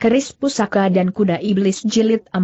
Keris Pusaka dan Kuda Iblis Jilid 4.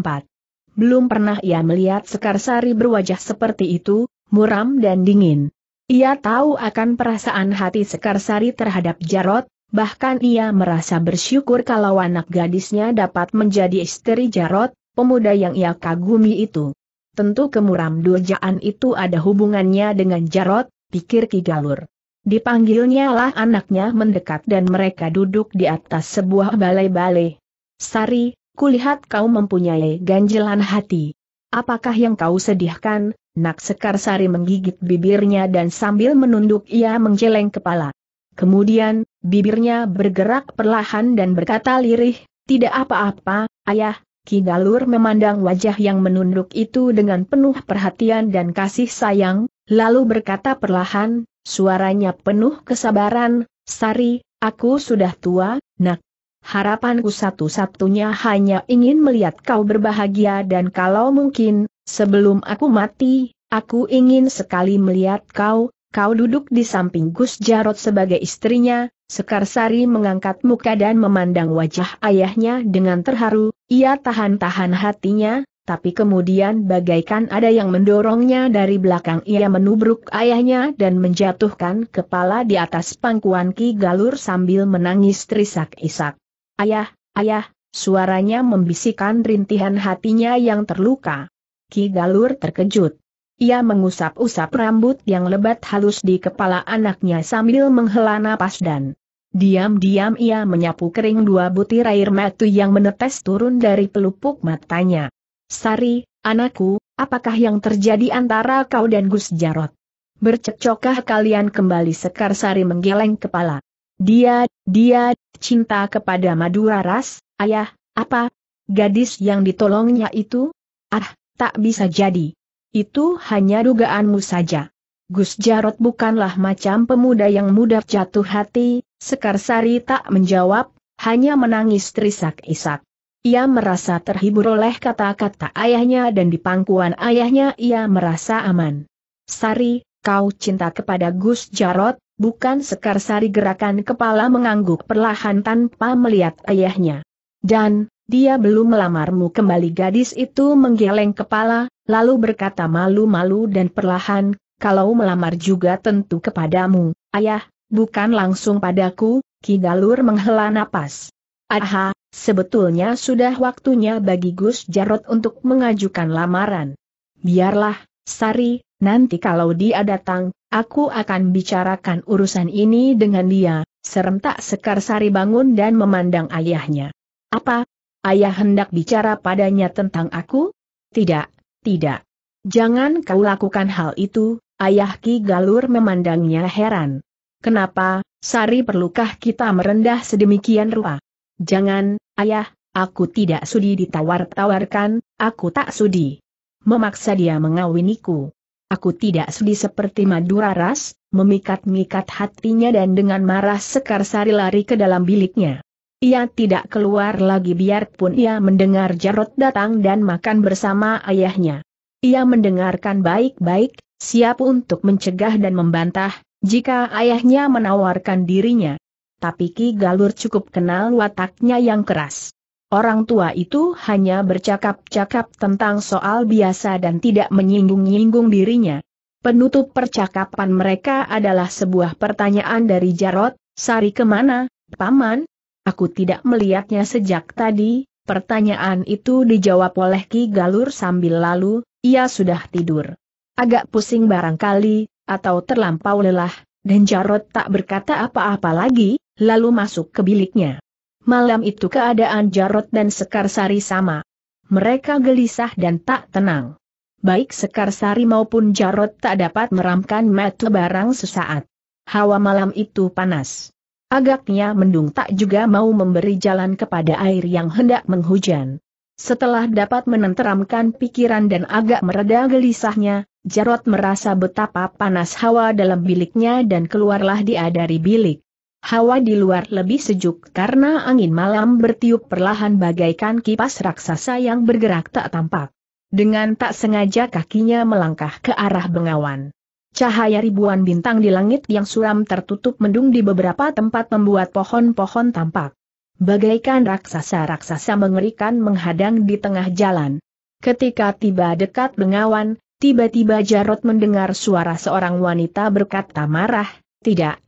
Belum pernah ia melihat Sekarsari berwajah seperti itu, muram dan dingin. Ia tahu akan perasaan hati Sekarsari terhadap Jarot, bahkan ia merasa bersyukur kalau anak gadisnya dapat menjadi istri Jarot, pemuda yang ia kagumi itu. Tentu kemuram durjaan itu ada hubungannya dengan Jarot, pikir Ki Galur. Dipanggilnya lah anaknya mendekat dan mereka duduk di atas sebuah balai-balai. Sari, kulihat kau mempunyai ganjelan hati. Apakah yang kau sedihkan, nak? Sekarsari menggigit bibirnya dan sambil menunduk ia menggeleng kepala. Kemudian, bibirnya bergerak perlahan dan berkata lirih, tidak apa-apa, ayah. Ki Galur memandang wajah yang menunduk itu dengan penuh perhatian dan kasih sayang, lalu berkata perlahan, suaranya penuh kesabaran, Sari, aku sudah tua, nak. Harapanku satu-satunya hanya ingin melihat kau berbahagia dan kalau mungkin, sebelum aku mati, aku ingin sekali melihat kau duduk di samping Gus Jarot sebagai istrinya. Sekarsari mengangkat muka dan memandang wajah ayahnya dengan terharu, ia tahan-tahan hatinya, tapi kemudian bagaikan ada yang mendorongnya dari belakang ia menubruk ayahnya dan menjatuhkan kepala di atas pangkuan Ki Galur sambil menangis terisak-isak. Ayah, ayah, suaranya membisikkan rintihan hatinya yang terluka. Ki Galur terkejut. Ia mengusap-usap rambut yang lebat halus di kepala anaknya sambil menghela napas dan diam-diam ia menyapu kering dua butir air mata yang menetes turun dari pelupuk matanya. Sari, anakku, apakah yang terjadi antara kau dan Gus Jarot? Bercecokah kalian kembali? Sekarsari menggeleng kepala. Dia cinta kepada Madura Ras, ayah. Apa? Gadis yang ditolongnya itu? Ah, tak bisa jadi. Itu hanya dugaanmu saja. Gus Jarot bukanlah macam pemuda yang mudah jatuh hati. Sekarsari tak menjawab, hanya menangis terisak-isak. Ia merasa terhibur oleh kata-kata ayahnya dan di pangkuan ayahnya ia merasa aman. Sari, kau cinta kepada Gus Jarot? Bukan? Sekarsari gerakan kepala mengangguk perlahan tanpa melihat ayahnya. Dan, dia belum melamarmu kembali. Gadis itu menggeleng kepala, lalu berkata malu-malu dan perlahan, kalau melamar juga tentu kepadamu, ayah, bukan langsung padaku. Ki Galur menghela napas. Aha, sebetulnya sudah waktunya bagi Gus Jarot untuk mengajukan lamaran. Biarlah, Sari, nanti kalau dia datang, aku akan bicarakan urusan ini dengan dia. Serentak Sekarsari bangun dan memandang ayahnya. Apa? Ayah hendak bicara padanya tentang aku? Tidak, tidak. Jangan kau lakukan hal itu, ayah. Ki Galur memandangnya heran. Kenapa, Sari? Perlukah kita merendah sedemikian rupa? Jangan, ayah, aku tidak sudi ditawar-tawarkan, aku tak sudi memaksa dia mengawiniku. Aku tidak sudi seperti Madura Ras, memikat-mikat hatinya. Dan dengan marah Sekarsari lari ke dalam biliknya. Ia tidak keluar lagi biarpun ia mendengar Jarot datang dan makan bersama ayahnya. Ia mendengarkan baik-baik, siap untuk mencegah dan membantah, jika ayahnya menawarkan dirinya. Tapi Ki Galur cukup kenal wataknya yang keras. Orang tua itu hanya bercakap-cakap tentang soal biasa dan tidak menyinggung-nyinggung dirinya. Penutup percakapan mereka adalah sebuah pertanyaan dari Jarot, Sari kemana, Paman? Aku tidak melihatnya sejak tadi. Pertanyaan itu dijawab oleh Ki Galur sambil lalu, ia sudah tidur. Agak pusing barangkali, atau terlampau lelah, dan Jarot tak berkata apa-apa lagi, lalu masuk ke biliknya. Malam itu keadaan Jarot dan Sekarsari sama. Mereka gelisah dan tak tenang. Baik Sekarsari maupun Jarot tak dapat meramkan mata barang sesaat. Hawa malam itu panas. Agaknya mendung tak juga mau memberi jalan kepada air yang hendak menghujan. Setelah dapat menenteramkan pikiran dan agak mereda gelisahnya, Jarot merasa betapa panas hawa dalam biliknya dan keluarlah dia dari bilik. Hawa di luar lebih sejuk karena angin malam bertiup perlahan bagaikan kipas raksasa yang bergerak tak tampak. Dengan tak sengaja kakinya melangkah ke arah Bengawan. Cahaya ribuan bintang di langit yang suram tertutup mendung di beberapa tempat membuat pohon-pohon tampak. bagaikan raksasa-raksasa mengerikan menghadang di tengah jalan. Ketika tiba dekat Bengawan, tiba-tiba Jarot mendengar suara seorang wanita berkata marah, "Tidak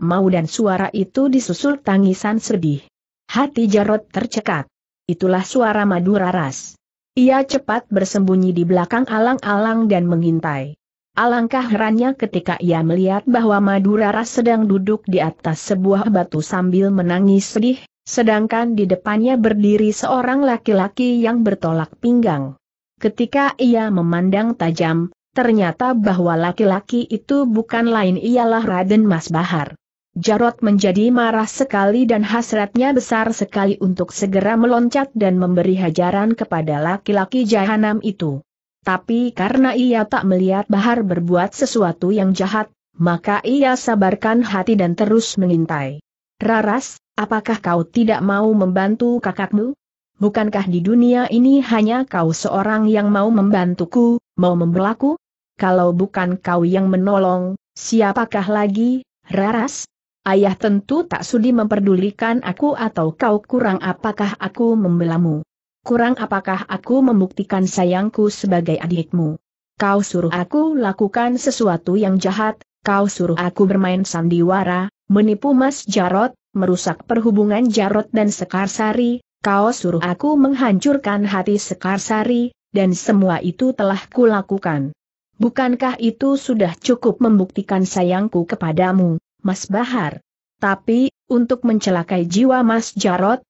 mau," dan suara itu disusul tangisan sedih. Hati Jarot tercekat. Itulah suara Maduraras. Ia cepat bersembunyi di belakang alang-alang dan mengintai. Alangkah herannya ketika ia melihat bahwa Maduraras sedang duduk di atas sebuah batu sambil menangis sedih, sedangkan di depannya berdiri seorang laki-laki yang bertolak pinggang. Ketika ia memandang tajam, ternyata bahwa laki-laki itu bukan lain ialah Raden Mas Bahar. Jarot menjadi marah sekali dan hasratnya besar sekali untuk segera meloncat dan memberi hajaran kepada laki-laki jahanam itu. Tapi karena ia tak melihat Bahar berbuat sesuatu yang jahat, maka ia sabarkan hati dan terus mengintai. "Raras, apakah kau tidak mau membantu kakakmu? Bukankah di dunia ini hanya kau seorang yang mau membantuku, mau membelaku? Kalau bukan kau yang menolong, siapakah lagi, Raras? Ayah tentu tak sudi memperdulikan aku atau kau. Kurang apakah aku membelamu? Kurang apakah aku membuktikan sayangku sebagai adikmu? Kau suruh aku lakukan sesuatu yang jahat, kau suruh aku bermain sandiwara, menipu Mas Jarot, merusak perhubungan Jarot dan Sekarsari, kau suruh aku menghancurkan hati Sekarsari, dan semua itu telah kulakukan. Bukankah itu sudah cukup membuktikan sayangku kepadamu, Mas Bahar? Tapi, untuk mencelakai jiwa Mas Jarot,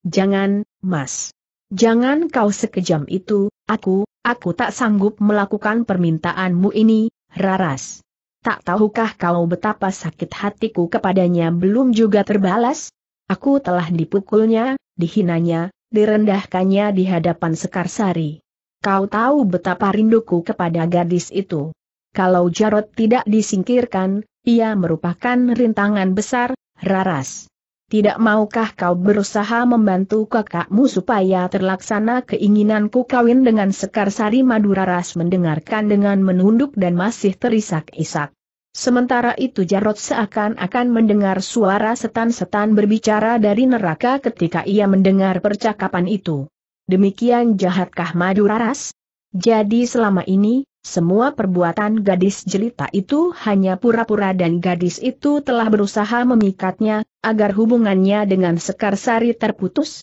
jangan, Mas. Jangan kau sekejam itu. Aku tak sanggup melakukan permintaanmu ini, Raras. Tak tahukah kau betapa sakit hatiku kepadanya belum juga terbalas? Aku telah dipukulnya, dihinanya, direndahkannya di hadapan Sekarsari. Kau tahu betapa rinduku kepada gadis itu. Kalau Jarot tidak disingkirkan, ia merupakan rintangan besar, Raras. Tidak maukah kau berusaha membantu kakakmu supaya terlaksana keinginanku kawin dengan Sekarsari? Maduraras mendengarkan dengan menunduk dan masih terisak-isak. Sementara itu Jarot seakan-akan mendengar suara setan-setan berbicara dari neraka ketika ia mendengar percakapan itu. Demikian jahatkah Maduraras? Jadi selama ini, semua perbuatan gadis jelita itu hanya pura-pura dan gadis itu telah berusaha memikatnya, agar hubungannya dengan Sekarsari terputus?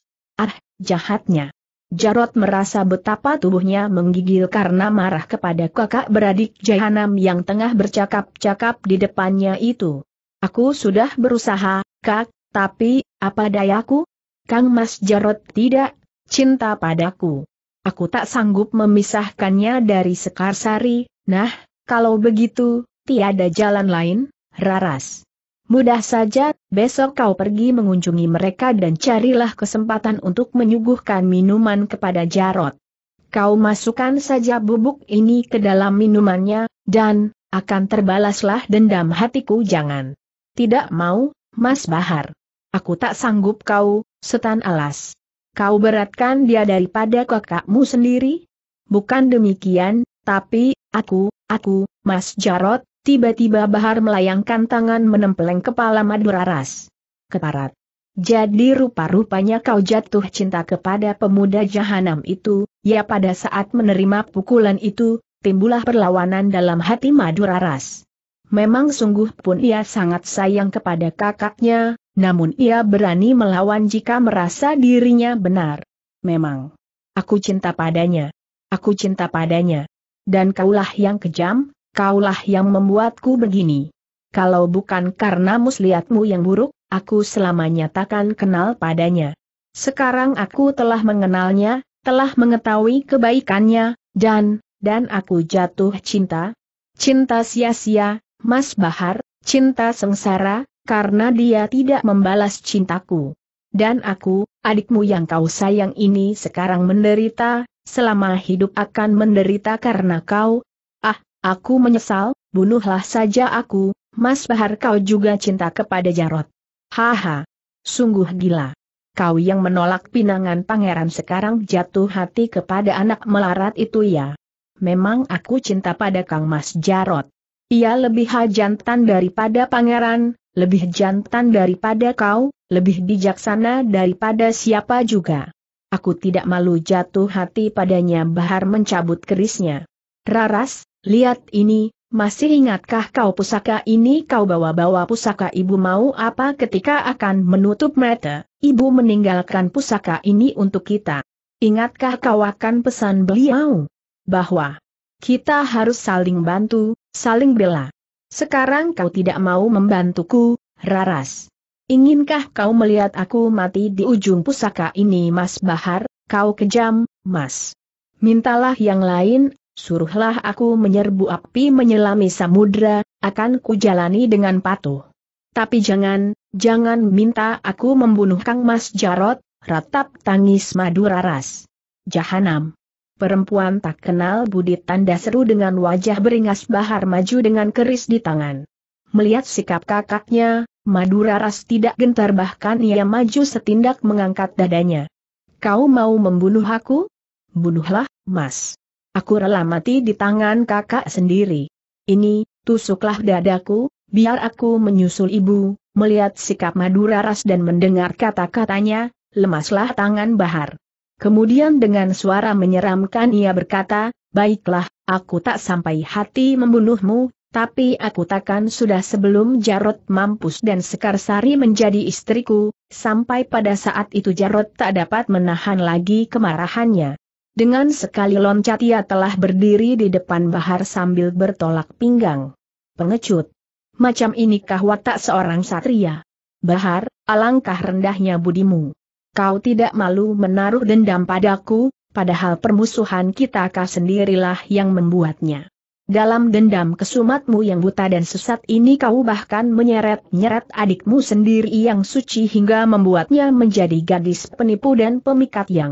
Jahatnya. Jarot merasa betapa tubuhnya menggigil karena marah kepada kakak beradik jahanam yang tengah bercakap-cakap di depannya itu. "Aku sudah berusaha, Kak, tapi, apa dayaku? Kang Mas Jarot tidak cinta padaku. Aku tak sanggup memisahkannya dari Sekarsari." "Nah, kalau begitu, tiada jalan lain, Raras. Mudah saja, besok kau pergi mengunjungi mereka dan carilah kesempatan untuk menyuguhkan minuman kepada Jarot. Kau masukkan saja bubuk ini ke dalam minumannya, dan akan terbalaslah dendam hatiku." "Jangan. Tidak mau, Mas Bahar. Aku tak sanggup." "Kau, setan alas. Kau beratkan dia daripada kakakmu sendiri? Bukan demikian, tapi, aku, Mas Jarot." Tiba-tiba Bahar melayangkan tangan menempeleng kepala Maduraras. "Keparat. Jadi rupa-rupanya kau jatuh cinta kepada pemuda jahanam itu." Ya, pada saat menerima pukulan itu, timbullah perlawanan dalam hati Maduraras. Memang sungguh pun ia sangat sayang kepada kakaknya, namun ia berani melawan jika merasa dirinya benar. "Memang. Aku cinta padanya. Aku cinta padanya. Dan kaulah yang kejam, kaulah yang membuatku begini. Kalau bukan karena muslihatmu yang buruk, aku selamanya takkan kenal padanya. Sekarang aku telah mengenalnya, telah mengetahui kebaikannya, dan aku jatuh cinta. Cinta sia-sia, Mas Bahar, cinta sengsara, karena dia tidak membalas cintaku. Dan aku, adikmu yang kau sayang ini sekarang menderita, selama hidup akan menderita karena kau. Aku menyesal, bunuhlah saja aku, Mas Bahar. Kau juga cinta kepada Jarot. Haha, sungguh gila. Kau yang menolak pinangan pangeran sekarang jatuh hati kepada anak melarat itu ya. Memang aku cinta pada Kang Mas Jarot. Ia lebih jantan daripada pangeran, lebih jantan daripada kau, lebih bijaksana daripada siapa juga. Aku tidak malu jatuh hati padanya." Bahar mencabut kerisnya. "Raras, lihat ini, masih ingatkah kau pusaka ini? Kau bawa-bawa pusaka ibu mau apa?" Ketika akan menutup mata, ibu meninggalkan pusaka ini untuk kita. "Ingatkah kau akan pesan beliau? Bahwa kita harus saling bantu, saling bela. Sekarang kau tidak mau membantuku, Raras. Inginkah kau melihat aku mati di ujung pusaka ini?" "Mas Bahar, kau kejam, Mas. Mintalah yang lain. Suruhlah aku menyerbu api, menyelami samudra, akan kujalani dengan patuh. Tapi jangan minta aku membunuh Kang Mas Jarot." Ratap tangis madu Raras. "Jahanam. Perempuan tak kenal budi!" Tanda seru dengan wajah beringas. Bahar maju dengan keris di tangan. Melihat sikap kakaknya, Madu Raras tidak gentar, bahkan ia maju setindak mengangkat dadanya. "Kau mau membunuh aku? Bunuhlah, Mas. Aku rela mati di tangan kakak sendiri. Ini, tusuklah dadaku, biar aku menyusul ibu." Melihat sikap Madu Raras dan mendengar kata-katanya, lemaslah tangan Bahar. Kemudian dengan suara menyeramkan ia berkata, "Baiklah, aku tak sampai hati membunuhmu, tapi aku takkan sudah sebelum Jarot mampus dan Sekarsari menjadi istriku." Sampai pada saat itu Jarot tak dapat menahan lagi kemarahannya. Dengan sekali loncat ia telah berdiri di depan Bahar sambil bertolak pinggang. "Pengecut. Macam inikah watak seorang satria? Bahar, alangkah rendahnya budimu. Kau tidak malu menaruh dendam padaku, padahal permusuhan kita kau sendirilah yang membuatnya. Dalam dendam kesumatmu yang buta dan sesat ini kau bahkan menyeret-nyeret adikmu sendiri yang suci hingga membuatnya menjadi gadis penipu dan pemikat yang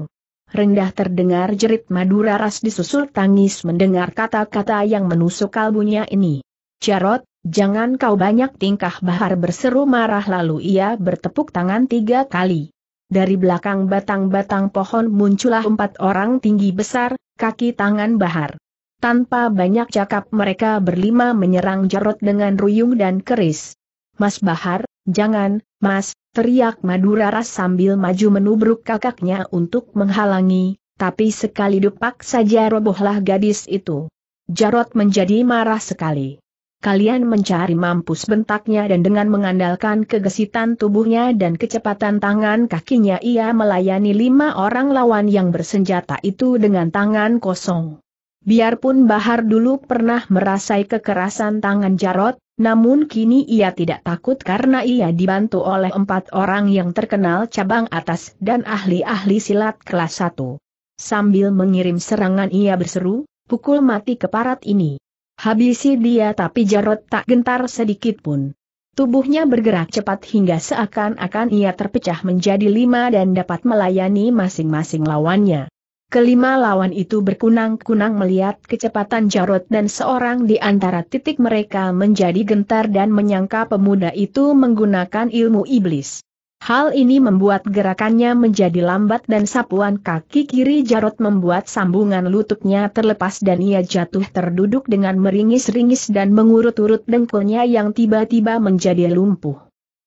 rendah." Terdengar jerit Madu Raras disusul tangis mendengar kata-kata yang menusuk kalbunya ini. "Jarot, jangan kau banyak tingkah!" Bahar berseru marah, lalu ia bertepuk tangan 3 kali. Dari belakang batang-batang pohon muncullah 4 orang tinggi besar, kaki tangan Bahar. Tanpa banyak cakap mereka berlima menyerang Jarot dengan ruyung dan keris. "Mas Bahar, jangan, Mas!" teriak Madu Raras sambil maju menubruk kakaknya untuk menghalangi, tapi sekali depak saja robohlah gadis itu. Jarot menjadi marah sekali. "Kalian mencari mampus!" bentaknya, dan dengan mengandalkan kegesitan tubuhnya dan kecepatan tangan kakinya ia melayani 5 orang lawan yang bersenjata itu dengan tangan kosong. Biarpun Bahar dulu pernah merasai kekerasan tangan Jarot, namun kini ia tidak takut karena ia dibantu oleh 4 orang yang terkenal cabang atas dan ahli-ahli silat kelas 1. Sambil mengirim serangan ia berseru, "Pukul mati keparat ini. Habisi dia!" Tapi Jarot tak gentar sedikit pun. Tubuhnya bergerak cepat hingga seakan-akan ia terpecah menjadi 5 dan dapat melayani masing-masing lawannya. Kelima lawan itu berkunang-kunang melihat kecepatan Jarot dan seorang di antara titik mereka menjadi gentar dan menyangka pemuda itu menggunakan ilmu iblis. Hal ini membuat gerakannya menjadi lambat dan sapuan kaki kiri Jarot membuat sambungan lututnya terlepas dan ia jatuh terduduk dengan meringis-ringis dan mengurut-urut dengkulnya yang tiba-tiba menjadi lumpuh.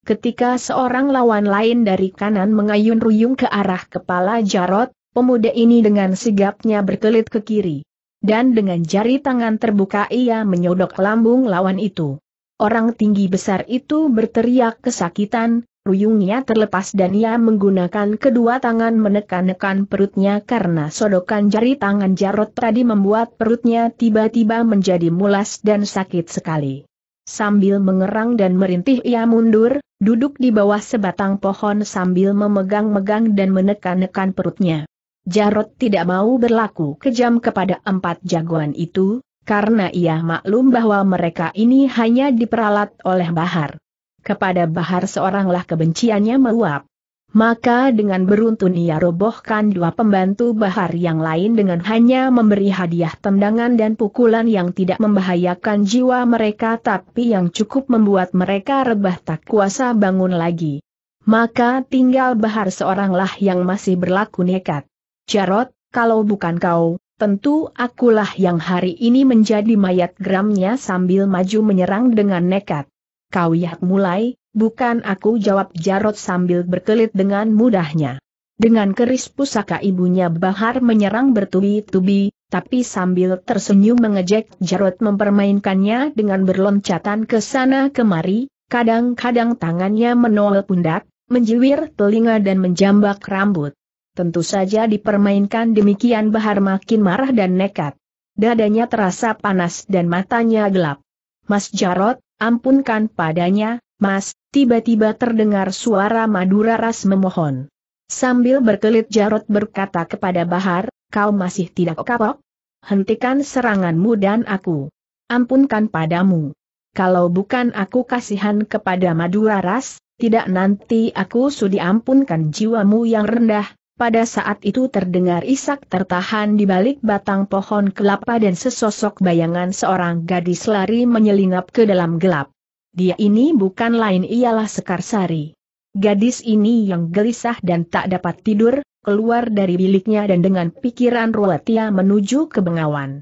Ketika seorang lawan lain dari kanan mengayun ruyung ke arah kepala Jarot, pemuda ini dengan sigapnya berkelit ke kiri. Dan dengan jari tangan terbuka ia menyodok lambung lawan itu. Orang tinggi besar itu berteriak kesakitan, ruyungnya terlepas dan ia menggunakan kedua tangan menekan-nekan perutnya karena sodokan jari tangan Jarot tadi membuat perutnya tiba-tiba menjadi mulas dan sakit sekali. Sambil mengerang dan merintih ia mundur, duduk di bawah sebatang pohon sambil memegang-megang dan menekan-nekan perutnya. Jarot tidak mau berlaku kejam kepada 4 jagoan itu, karena ia maklum bahwa mereka ini hanya diperalat oleh Bahar. Kepada Bahar seoranglah kebenciannya meluap. Maka dengan beruntun ia robohkan 2 pembantu Bahar yang lain dengan hanya memberi hadiah tendangan dan pukulan yang tidak membahayakan jiwa mereka tapi yang cukup membuat mereka rebah tak kuasa bangun lagi. Maka tinggal Bahar seoranglah yang masih berlaku nekat. "Jarot, kalau bukan kau, tentu akulah yang hari ini menjadi mayat," geramnya sambil maju menyerang dengan nekat. "Kau lihat mulai, Bukan aku, jawab Jarot sambil berkelit dengan mudahnya. Dengan keris pusaka ibunya Bahar menyerang bertubi-tubi, tapi sambil tersenyum mengejek Jarot mempermainkannya dengan berloncatan ke sana kemari, kadang-kadang tangannya menol pundak, menjiwir telinga dan menjambak rambut. Tentu saja dipermainkan demikian Bahar makin marah dan nekat. Dadanya terasa panas dan matanya gelap. Mas Jarot, ampunkan padanya, Mas, tiba-tiba terdengar suara Madura Ras memohon. Sambil berkelit Jarot berkata kepada Bahar, kau masih tidak kapok? Hentikan seranganmu dan aku ampunkan padamu. Kalau bukan aku kasihan kepada Madura Ras, tidak nanti aku sudi ampunkan jiwamu yang rendah. Pada saat itu terdengar isak tertahan di balik batang pohon kelapa dan sesosok bayangan seorang gadis lari menyelinap ke dalam gelap. Dia ini bukan lain ialah Sekarsari. Gadis ini yang gelisah dan tak dapat tidur, keluar dari biliknya dan dengan pikiran ruwet ia menuju ke Bengawan.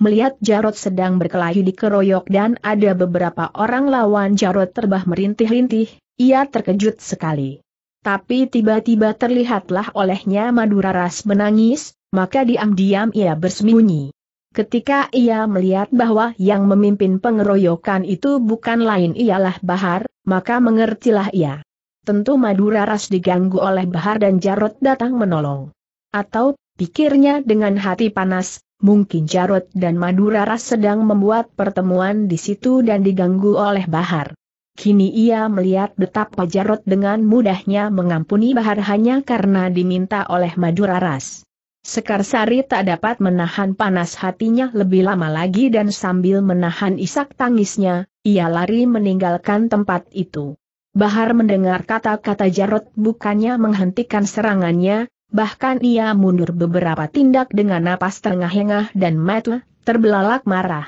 Melihat Jarot sedang berkelahi dikeroyok dan ada beberapa orang lawan Jarot terbah merintih-rintih, ia terkejut sekali. Tapi tiba-tiba terlihatlah olehnya Madura Ras menangis, maka diam-diam ia bersembunyi. Ketika ia melihat bahwa yang memimpin pengeroyokan itu bukan lain ialah Bahar, maka mengertilah ia. Tentu Madura Ras diganggu oleh Bahar dan Jarot datang menolong. Atau, pikirnya dengan hati panas, mungkin Jarot dan Madura Ras sedang membuat pertemuan di situ dan diganggu oleh Bahar. Kini ia melihat betapa Jarot dengan mudahnya mengampuni Bahar hanya karena diminta oleh Madura Ras. Sekarsari tak dapat menahan panas hatinya lebih lama lagi dan sambil menahan isak tangisnya, ia lari meninggalkan tempat itu. Bahar mendengar kata-kata Jarot bukannya menghentikan serangannya, bahkan ia mundur beberapa tindak dengan napas terengah-engah dan mata terbelalak marah.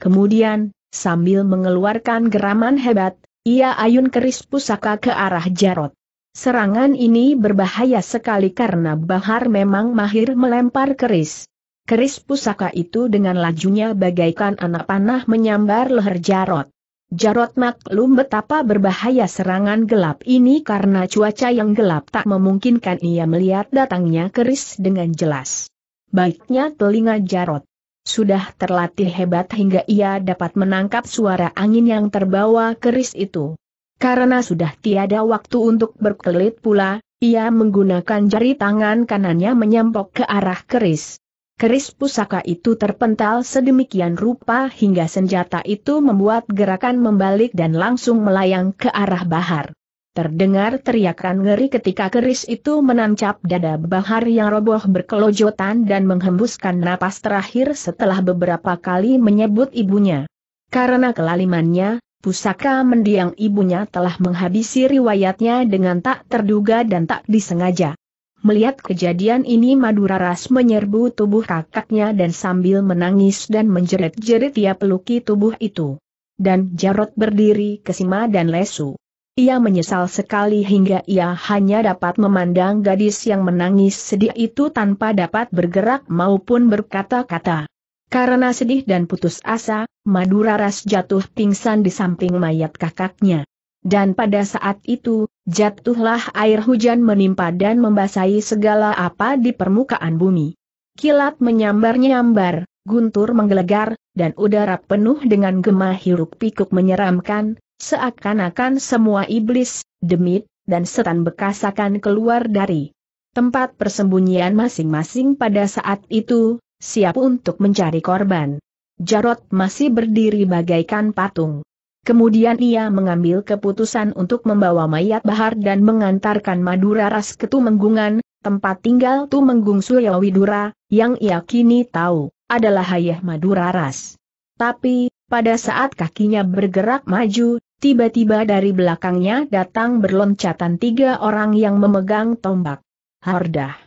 Kemudian, sambil mengeluarkan geraman hebat, ia ayun keris pusaka ke arah Jarot. Serangan ini berbahaya sekali karena Bahar memang mahir melempar keris. Keris pusaka itu dengan lajunya bagaikan anak panah menyambar leher Jarot. Jarot maklum betapa berbahaya serangan gelap ini karena cuaca yang gelap tak memungkinkan ia melihat datangnya keris dengan jelas. Baiknya telinga Jarot sudah terlatih hebat hingga ia dapat menangkap suara angin yang terbawa keris itu. Karena sudah tiada waktu untuk berkelit pula, ia menggunakan jari tangan kanannya menyampok ke arah keris. Keris pusaka itu terpental sedemikian rupa hingga senjata itu membuat gerakan membalik dan langsung melayang ke arah Bahar. Terdengar teriakan ngeri ketika keris itu menancap dada Bahar yang roboh berkelojotan dan menghembuskan napas terakhir setelah beberapa kali menyebut ibunya. Karena kelalimannya, pusaka mendiang ibunya telah menghabisi riwayatnya dengan tak terduga dan tak disengaja. Melihat kejadian ini Madura Ras menyerbu tubuh kakaknya dan sambil menangis dan menjerit-jerit ia peluki tubuh itu. Dan Jarot berdiri kesima dan lesu. Ia menyesal sekali hingga ia hanya dapat memandang gadis yang menangis sedih itu tanpa dapat bergerak maupun berkata-kata. Karena sedih dan putus asa, Madura Ras jatuh pingsan di samping mayat kakaknya. Dan pada saat itu, jatuhlah air hujan menimpa dan membasahi segala apa di permukaan bumi. Kilat menyambar-nyambar, guntur menggelegar, dan udara penuh dengan gema hiruk-pikuk menyeramkan, seakan-akan semua iblis, demit, dan setan bekas akan keluar dari tempat persembunyian masing-masing pada saat itu, siap untuk mencari korban. Jarot masih berdiri bagaikan patung. Kemudian ia mengambil keputusan untuk membawa mayat Bahar dan mengantarkan Madura Ras ke Tumenggungan, tempat tinggal Tumenggung Suryawidura, yang ia kini tahu adalah ayah Madura Ras. Tapi, pada saat kakinya bergerak maju, tiba-tiba dari belakangnya datang berloncatan tiga orang yang memegang tombak. Hardah!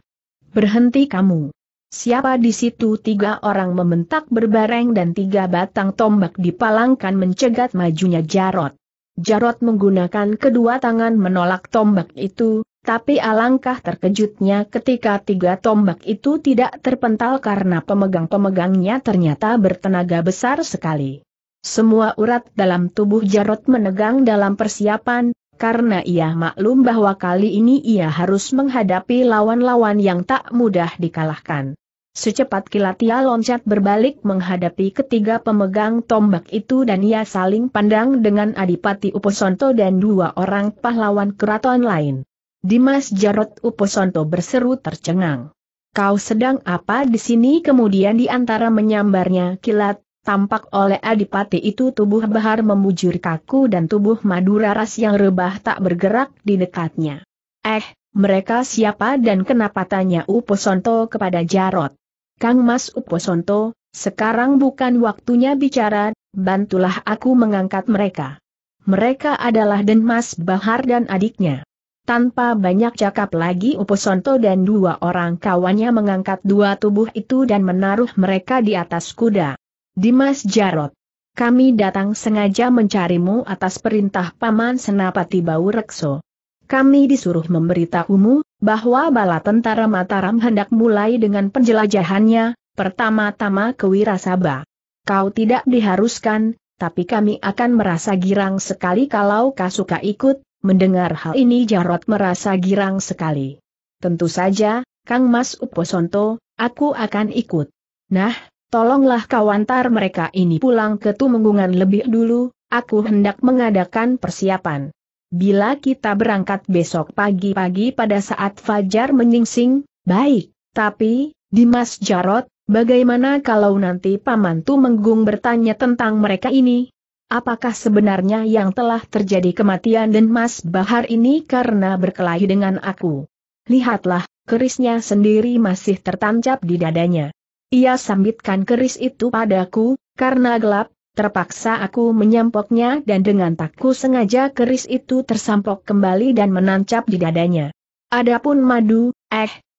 Berhenti kamu! Siapa di situ? Tiga orang membentak berbareng dan tiga batang tombak dipalangkan mencegat majunya Jarot. Jarot menggunakan kedua tangan menolak tombak itu, tapi alangkah terkejutnya ketika tiga tombak itu tidak terpental karena pemegang-pemegangnya ternyata bertenaga besar sekali. Semua urat dalam tubuh Jarot menegang dalam persiapan, karena ia maklum bahwa kali ini ia harus menghadapi lawan-lawan yang tak mudah dikalahkan. Secepat kilat ia loncat berbalik menghadapi ketiga pemegang tombak itu dan ia saling pandang dengan Adipati Uposonto dan dua orang pahlawan keraton lain. Dimas Jarot Uposonto berseru tercengang. "Kau sedang apa di sini?" Kemudian di antara menyambarnya kilat, tampak oleh Adipati itu tubuh Bahar membujur kaku dan tubuh Madurares yang rebah tak bergerak di dekatnya. "Eh, mereka siapa dan kenapa?" tanya Uposonto kepada Jarot. "Kang Mas Uposonto, sekarang bukan waktunya bicara, bantulah aku mengangkat mereka." Mereka adalah Denmas Bahar dan adiknya. Tanpa banyak cakap lagi Uposonto dan dua orang kawannya mengangkat dua tubuh itu dan menaruh mereka di atas kuda. "Dimas Jarot, kami datang sengaja mencarimu atas perintah Paman Senapati Baurekso. Kami disuruh memberitahumu bahwa bala tentara Mataram hendak mulai dengan penjelajahannya, pertama-tama ke Wirasaba. Kau tidak diharuskan, tapi kami akan merasa girang sekali kalau kau suka ikut." Mendengar hal ini Jarot merasa girang sekali. "Tentu saja, Kang Mas Uposonto, aku akan ikut. Nah, tolonglah kau antar mereka ini pulang ke Tumenggungan lebih dulu, aku hendak mengadakan persiapan. Bila kita berangkat besok pagi-pagi pada saat fajar menyingsing, baik. Tapi, Dimas Jarot, bagaimana kalau nanti Paman Tumenggung bertanya tentang mereka ini? Apakah sebenarnya yang telah terjadi kematian Denmas Bahar ini karena berkelahi dengan aku?" Lihatlah, kerisnya sendiri masih tertancap di dadanya. "Ia sambitkan keris itu padaku, karena gelap. Terpaksa aku menyampoknya dan dengan takku sengaja keris itu tersampok kembali dan menancap di dadanya. Adapun Madu,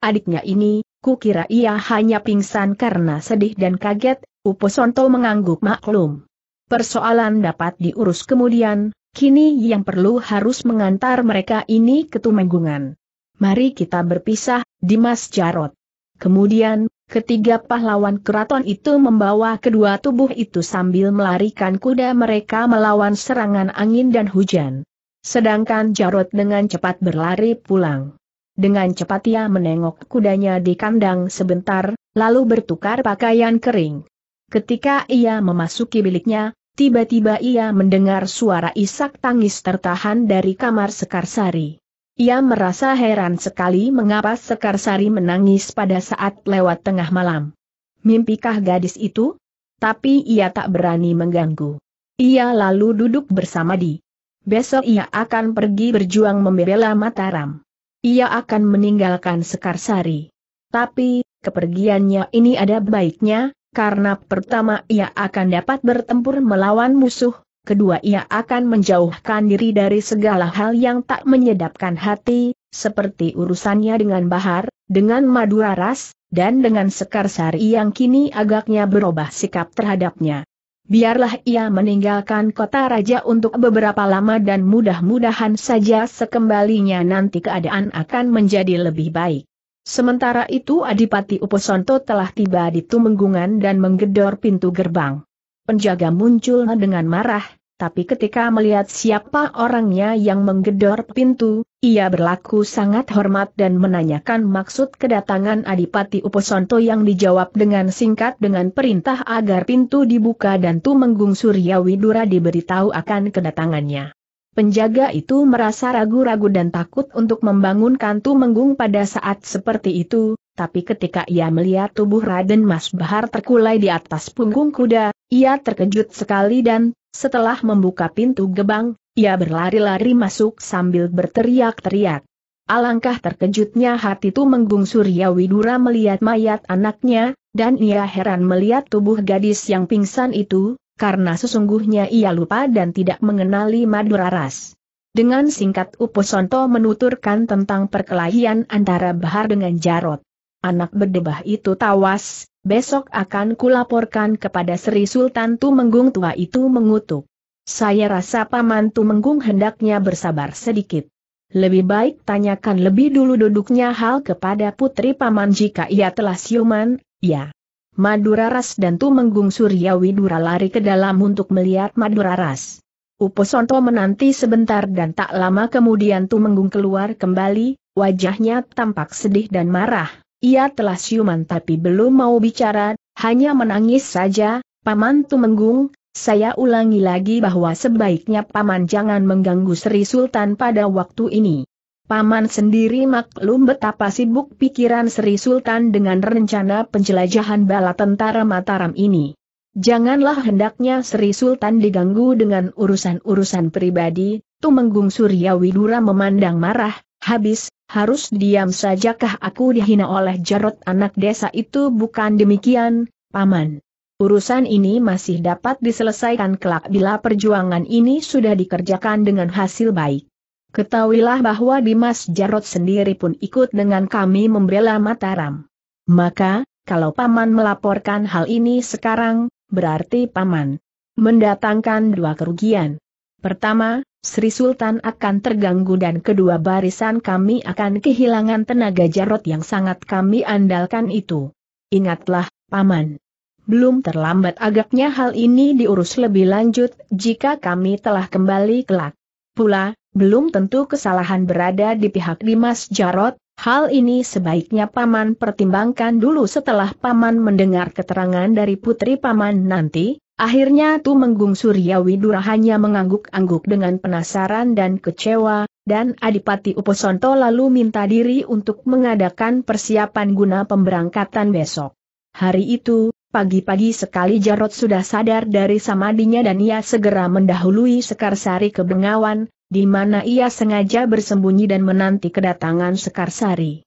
adiknya ini, kukira ia hanya pingsan karena sedih dan kaget." Uposonto mengangguk maklum. "Persoalan dapat diurus kemudian, kini yang perlu harus mengantar mereka ini ke Tumenggungan. Mari kita berpisah, Dimas Jarot." Kemudian, ketiga pahlawan keraton itu membawa kedua tubuh itu sambil melarikan kuda mereka melawan serangan angin dan hujan. Sedangkan Jarot dengan cepat berlari pulang. Dengan cepat ia menengok kudanya di kandang sebentar, lalu bertukar pakaian kering. Ketika ia memasuki biliknya, tiba-tiba ia mendengar suara isak tangis tertahan dari kamar Sekarsari. Ia merasa heran sekali mengapa Sekarsari menangis pada saat lewat tengah malam. Mimpikah gadis itu? Tapi ia tak berani mengganggu. Ia lalu duduk bersama di. Besok ia akan pergi berjuang membela Mataram. Ia akan meninggalkan Sekarsari. Tapi, kepergiannya ini ada baiknya, karena pertama ia akan dapat bertempur melawan musuh. Kedua, ia akan menjauhkan diri dari segala hal yang tak menyedapkan hati, seperti urusannya dengan Bahar, dengan Madurares, dan dengan Sekarsari yang kini agaknya berubah sikap terhadapnya. Biarlah ia meninggalkan kota raja untuk beberapa lama dan mudah-mudahan saja sekembalinya nanti keadaan akan menjadi lebih baik. Sementara itu Adipati Uposonto telah tiba di Tumenggungan dan menggedor pintu gerbang. Penjaga muncul dengan marah, tapi ketika melihat siapa orangnya yang menggedor pintu, ia berlaku sangat hormat dan menanyakan maksud kedatangan Adipati Uposonto yang dijawab dengan singkat dengan perintah agar pintu dibuka dan Tumenggung Suryawidura diberitahu akan kedatangannya. Penjaga itu merasa ragu-ragu dan takut untuk membangunkan Tumenggung pada saat seperti itu, tapi ketika ia melihat tubuh Raden Mas Bahar terkulai di atas punggung kuda, ia terkejut sekali dan, setelah membuka pintu gerbang, ia berlari-lari masuk sambil berteriak-teriak. Alangkah terkejutnya hati Tumenggung Suryawidura melihat mayat anaknya, dan ia heran melihat tubuh gadis yang pingsan itu, karena sesungguhnya ia lupa dan tidak mengenali Madurares. Dengan singkat Uposonto menuturkan tentang perkelahian antara Bahar dengan Jarot. "Anak berdebah itu tawas. Besok akan kulaporkan kepada Sri Sultan." Tumenggung tua itu mengutuk. "Saya rasa Paman Tumenggung hendaknya bersabar sedikit. Lebih baik tanyakan lebih dulu duduknya hal kepada putri Paman. Jika ia telah siuman, ya." Madurares dan Tumenggung Suryawidura lari ke dalam untuk melihat Madurares. Uposonto menanti sebentar dan tak lama kemudian Tumenggung keluar kembali, wajahnya tampak sedih dan marah. Ia telah siuman tapi belum mau bicara, hanya menangis saja. "Paman Tumenggung, saya ulangi lagi bahwa sebaiknya Paman jangan mengganggu Sri Sultan pada waktu ini. Paman sendiri maklum betapa sibuk pikiran Sri Sultan dengan rencana penjelajahan bala tentara Mataram ini. Janganlah hendaknya Sri Sultan diganggu dengan urusan-urusan pribadi." Tumenggung Suryawidura memandang marah, "Habis, harus diam sajakah aku dihina oleh Jarot anak desa itu?" "Bukan demikian, Paman. Urusan ini masih dapat diselesaikan kelak bila perjuangan ini sudah dikerjakan dengan hasil baik. Ketahuilah bahwa Dimas Jarot sendiri pun ikut dengan kami membela Mataram. Maka, kalau Paman melaporkan hal ini sekarang, berarti Paman mendatangkan dua kerugian. Pertama, Sri Sultan akan terganggu dan kedua barisan kami akan kehilangan tenaga Jarot yang sangat kami andalkan itu. Ingatlah, Paman. Belum terlambat agaknya hal ini diurus lebih lanjut jika kami telah kembali kelak. Pula, belum tentu kesalahan berada di pihak Dimas Jarot, hal ini sebaiknya Paman pertimbangkan dulu." Setelah Paman mendengar keterangan dari putri Paman nanti, akhirnya Tumenggung Suryawidura hanya mengangguk-angguk dengan penasaran dan kecewa, dan Adipati Uposonto lalu minta diri untuk mengadakan persiapan guna pemberangkatan besok. Hari itu, pagi-pagi sekali Jarot sudah sadar dari samadinya dan ia segera mendahului Sekarsari ke Bengawan, di mana ia sengaja bersembunyi dan menanti kedatangan Sekarsari.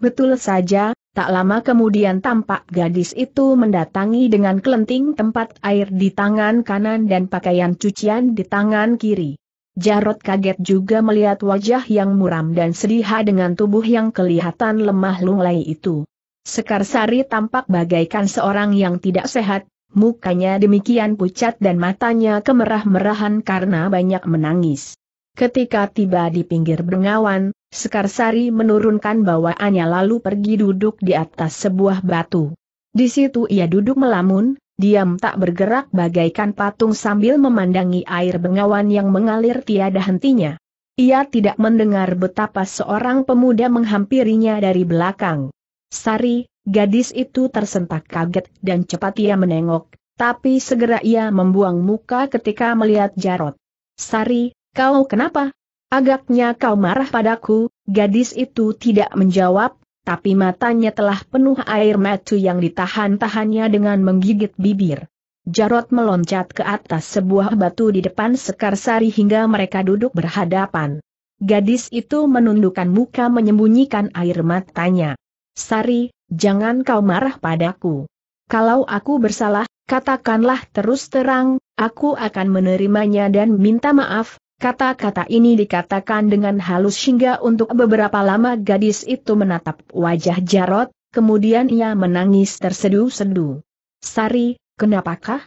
Betul saja, tak lama kemudian tampak gadis itu mendatangi dengan kelenting tempat air di tangan kanan dan pakaian cucian di tangan kiri. Jarot kaget juga melihat wajah yang muram dan sedih dengan tubuh yang kelihatan lemah lunglai itu. Sekarsari tampak bagaikan seorang yang tidak sehat, mukanya demikian pucat dan matanya kemerah-merahan karena banyak menangis. Ketika tiba di pinggir Bengawan, Sekarsari menurunkan bawaannya lalu pergi duduk di atas sebuah batu. Di situ ia duduk melamun, diam tak bergerak bagaikan patung sambil memandangi air Bengawan yang mengalir tiada hentinya. Ia tidak mendengar betapa seorang pemuda menghampirinya dari belakang. "Sari," gadis itu tersentak kaget dan cepat ia menengok, tapi segera ia membuang muka ketika melihat Jarot. "Sari, kau kenapa? Agaknya kau marah padaku?" Gadis itu tidak menjawab, tapi matanya telah penuh air mata yang ditahan-tahannya dengan menggigit bibir. Jarot meloncat ke atas sebuah batu di depan Sekarsari hingga mereka duduk berhadapan. Gadis itu menundukkan muka menyembunyikan air matanya. "Sari, jangan kau marah padaku. Kalau aku bersalah, katakanlah terus terang, aku akan menerimanya dan minta maaf." Kata-kata ini dikatakan dengan halus hingga untuk beberapa lama gadis itu menatap wajah Jarot, kemudian ia menangis tersedu-sedu. "Sari, kenapakah?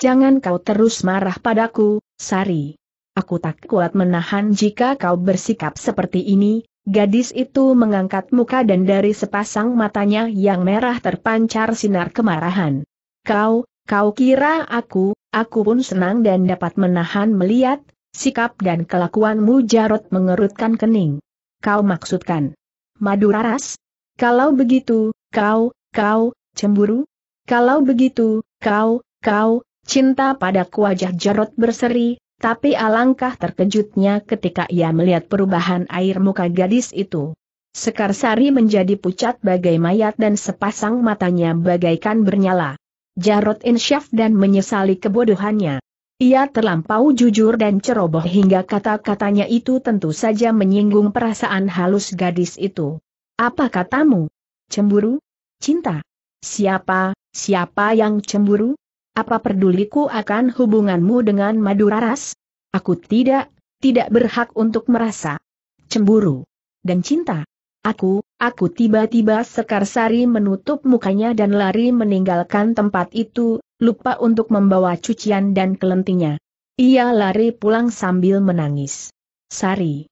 Jangan kau terus marah padaku, Sari. Aku tak kuat menahan jika kau bersikap seperti ini." Gadis itu mengangkat muka dan dari sepasang matanya yang merah terpancar sinar kemarahan. Kau kira aku pun senang dan dapat menahan melihat sikap dan kelakuanmu?" Jarot mengerutkan kening. "Kau maksudkan Maduraras? Kalau begitu, kau cemburu? Kalau begitu, kau cinta padaku?" Wajah Jarot berseri, tapi alangkah terkejutnya ketika ia melihat perubahan air muka gadis itu. Sekarsari menjadi pucat bagai mayat dan sepasang matanya bagaikan bernyala. Jarot insyaf dan menyesali kebodohannya. Ia terlampau jujur dan ceroboh hingga kata-katanya itu tentu saja menyinggung perasaan halus gadis itu. "Apa katamu? Cemburu? Cinta? Siapa yang cemburu? Apa peduliku akan hubunganmu dengan Maduraras? Aku tidak berhak untuk merasa cemburu dan cinta. Aku tiba-tiba..." Sekarsari menutup mukanya dan lari meninggalkan tempat itu, lupa untuk membawa cucian dan kelentingnya. Ia lari pulang sambil menangis. Sari,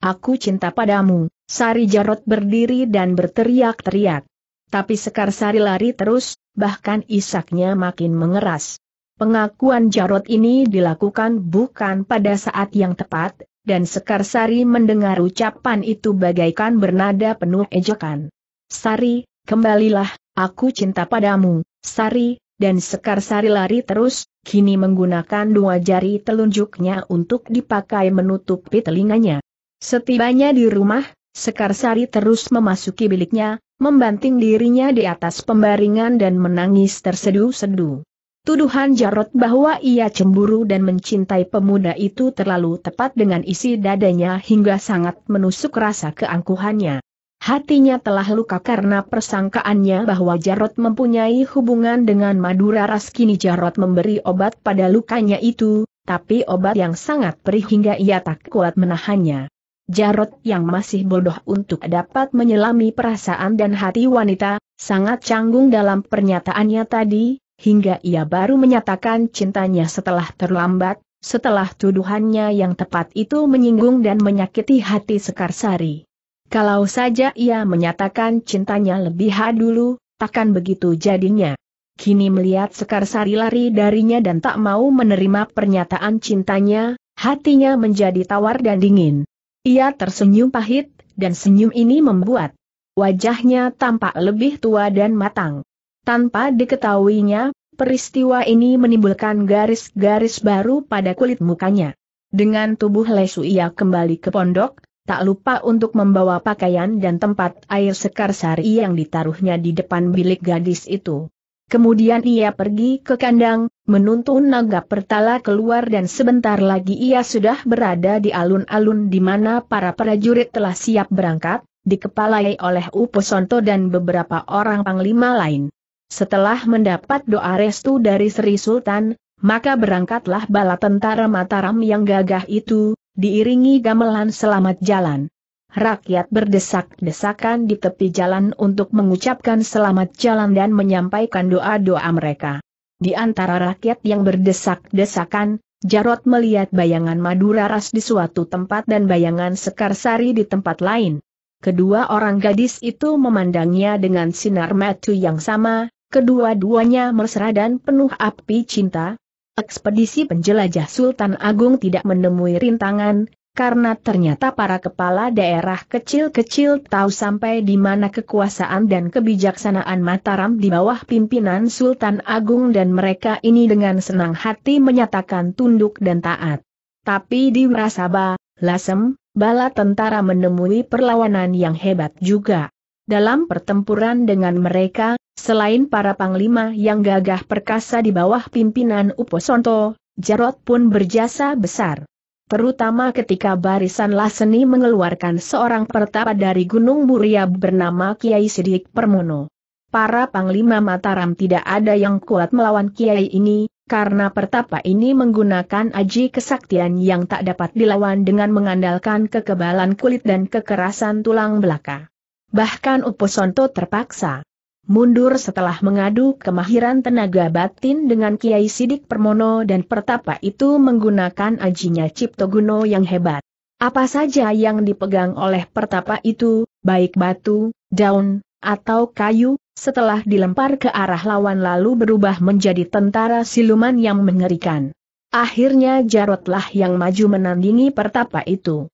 aku cinta padamu, Sari." Jarot berdiri dan berteriak-teriak. Tapi Sekarsari lari terus, bahkan isaknya makin mengeras. Pengakuan Jarot ini dilakukan bukan pada saat yang tepat, dan Sekar Sari mendengar ucapan itu bagaikan bernada penuh ejekan. "Sari, kembalilah, aku cinta padamu, Sari," dan Sekar Sari lari terus, kini menggunakan dua jari telunjuknya untuk dipakai menutupi telinganya. Setibanya di rumah, Sekar Sari terus memasuki biliknya, membanting dirinya di atas pembaringan dan menangis terseduh-seduh. Tuduhan Jarot bahwa ia cemburu dan mencintai pemuda itu terlalu tepat dengan isi dadanya hingga sangat menusuk rasa keangkuhannya. Hatinya telah luka karena persangkaannya bahwa Jarot mempunyai hubungan dengan Madura Ras. Kini Jarot memberi obat pada lukanya itu, tapi obat yang sangat perih hingga ia tak kuat menahannya. Jarot yang masih bodoh untuk dapat menyelami perasaan dan hati wanita, sangat canggung dalam pernyataannya tadi. Hingga ia baru menyatakan cintanya setelah terlambat, setelah tuduhannya yang tepat itu menyinggung dan menyakiti hati Sekar Sari. Kalau saja ia menyatakan cintanya lebih dulu, takkan begitu jadinya. Kini melihat Sekar Sari lari darinya dan tak mau menerima pernyataan cintanya, hatinya menjadi tawar dan dingin. Ia tersenyum pahit, dan senyum ini membuat wajahnya tampak lebih tua dan matang. Tanpa diketahuinya, peristiwa ini menimbulkan garis-garis baru pada kulit mukanya. Dengan tubuh lesu ia kembali ke pondok, tak lupa untuk membawa pakaian dan tempat air Sekar Sari yang ditaruhnya di depan bilik gadis itu. Kemudian ia pergi ke kandang, menuntun naga pertala keluar dan sebentar lagi ia sudah berada di alun-alun di mana para prajurit telah siap berangkat, dikepalai oleh Uposonto dan beberapa orang panglima lain. Setelah mendapat doa restu dari Sri Sultan, maka berangkatlah bala tentara Mataram yang gagah itu, diiringi gamelan selamat jalan. Rakyat berdesak-desakan di tepi jalan untuk mengucapkan selamat jalan dan menyampaikan doa-doa mereka. Di antara rakyat yang berdesak-desakan, Jarot melihat bayangan Madura Ras di suatu tempat dan bayangan Sekar Sari di tempat lain. Kedua orang gadis itu memandangnya dengan sinar mata yang sama. Kedua-duanya mesra dan penuh api cinta. Ekspedisi penjelajah Sultan Agung tidak menemui rintangan, karena ternyata para kepala daerah kecil-kecil tahu sampai di mana kekuasaan dan kebijaksanaan Mataram di bawah pimpinan Sultan Agung dan mereka ini dengan senang hati menyatakan tunduk dan taat. Tapi di Wirasaba, Lasem, bala tentara menemui perlawanan yang hebat juga. Dalam pertempuran dengan mereka, selain para panglima yang gagah perkasa di bawah pimpinan Uposonto, Jarot pun berjasa besar. Terutama ketika barisan Laseni mengeluarkan seorang pertapa dari Gunung Muria bernama Kiai Sidik Permono. Para panglima Mataram tidak ada yang kuat melawan Kiai ini, karena pertapa ini menggunakan aji kesaktian yang tak dapat dilawan dengan mengandalkan kekebalan kulit dan kekerasan tulang belaka. Bahkan Uposonto terpaksa mundur setelah mengadu kemahiran tenaga batin dengan Kiai Sidik Permono dan pertapa itu menggunakan ajinya Ciptoguno yang hebat. Apa saja yang dipegang oleh pertapa itu, baik batu, daun, atau kayu, setelah dilempar ke arah lawan lalu berubah menjadi tentara siluman yang mengerikan. Akhirnya Jarotlah yang maju menandingi pertapa itu.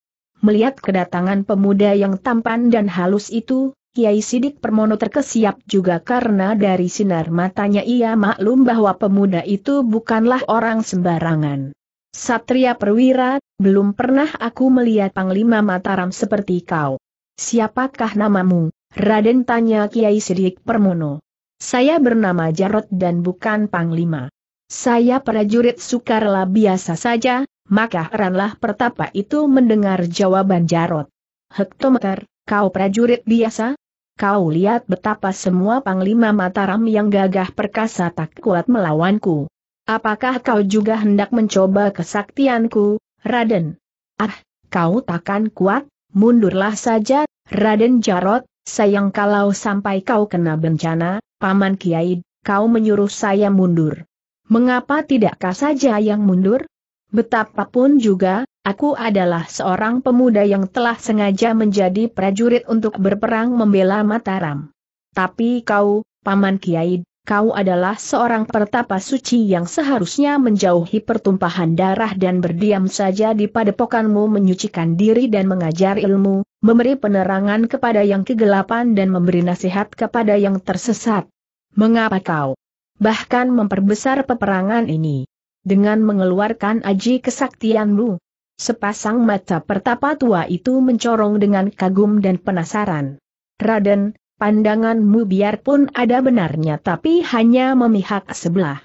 Melihat kedatangan pemuda yang tampan dan halus itu, Kiai Sidik Permono terkesiap juga karena dari sinar matanya ia maklum bahwa pemuda itu bukanlah orang sembarangan. "Satria perwira, belum pernah aku melihat panglima Mataram seperti kau. Siapakah namamu?" Raden tanya Kiai Sidik Permono. "Saya bernama Jarot dan bukan panglima. Saya prajurit Sukarela biasa saja." Maka heranlah pertapa itu mendengar jawaban Jarot. "Hektometer, kau prajurit biasa? Kau lihat betapa semua panglima Mataram yang gagah perkasa tak kuat melawanku. Apakah kau juga hendak mencoba kesaktianku, Raden?" "Ah, kau takkan kuat, mundurlah saja, Raden Jarot. Sayang kalau sampai kau kena bencana, Paman Kiai, kau menyuruh saya mundur. Mengapa tidak kau saja yang mundur? Betapapun juga, aku adalah seorang pemuda yang telah sengaja menjadi prajurit untuk berperang membela Mataram. Tapi kau, Paman Kiai, kau adalah seorang pertapa suci yang seharusnya menjauhi pertumpahan darah dan berdiam saja di padepokanmu, menyucikan diri dan mengajar ilmu, memberi penerangan kepada yang kegelapan dan memberi nasihat kepada yang tersesat. Mengapa kau bahkan memperbesar peperangan ini dengan mengeluarkan aji kesaktianmu? Sepasang mata pertapa tua itu mencorong dengan kagum dan penasaran. Raden, pandanganmu biarpun ada benarnya tapi hanya memihak sebelah.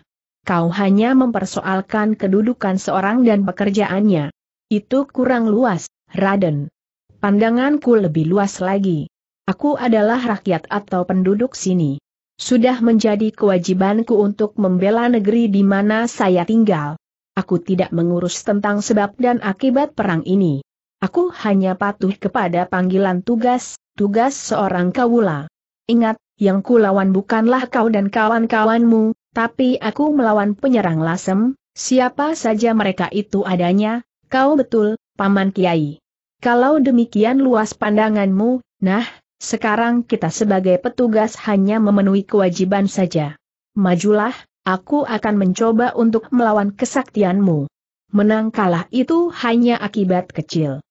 Kau hanya mempersoalkan kedudukan seorang dan pekerjaannya. Itu kurang luas, Raden. Pandanganku lebih luas lagi. Aku adalah rakyat atau penduduk sini. Sudah menjadi kewajibanku untuk membela negeri di mana saya tinggal. Aku tidak mengurus tentang sebab dan akibat perang ini. Aku hanya patuh kepada panggilan tugas, tugas seorang kawula. Ingat, yang kulawan bukanlah kau dan kawan-kawanmu, tapi aku melawan penyerang Lasem, siapa saja mereka itu adanya. Kau betul, Paman Kiai. Kalau demikian luas pandanganmu, nah, sekarang kita sebagai petugas hanya memenuhi kewajiban saja. Majulah, aku akan mencoba untuk melawan kesaktianmu. Menang kalah itu hanya akibat kecil.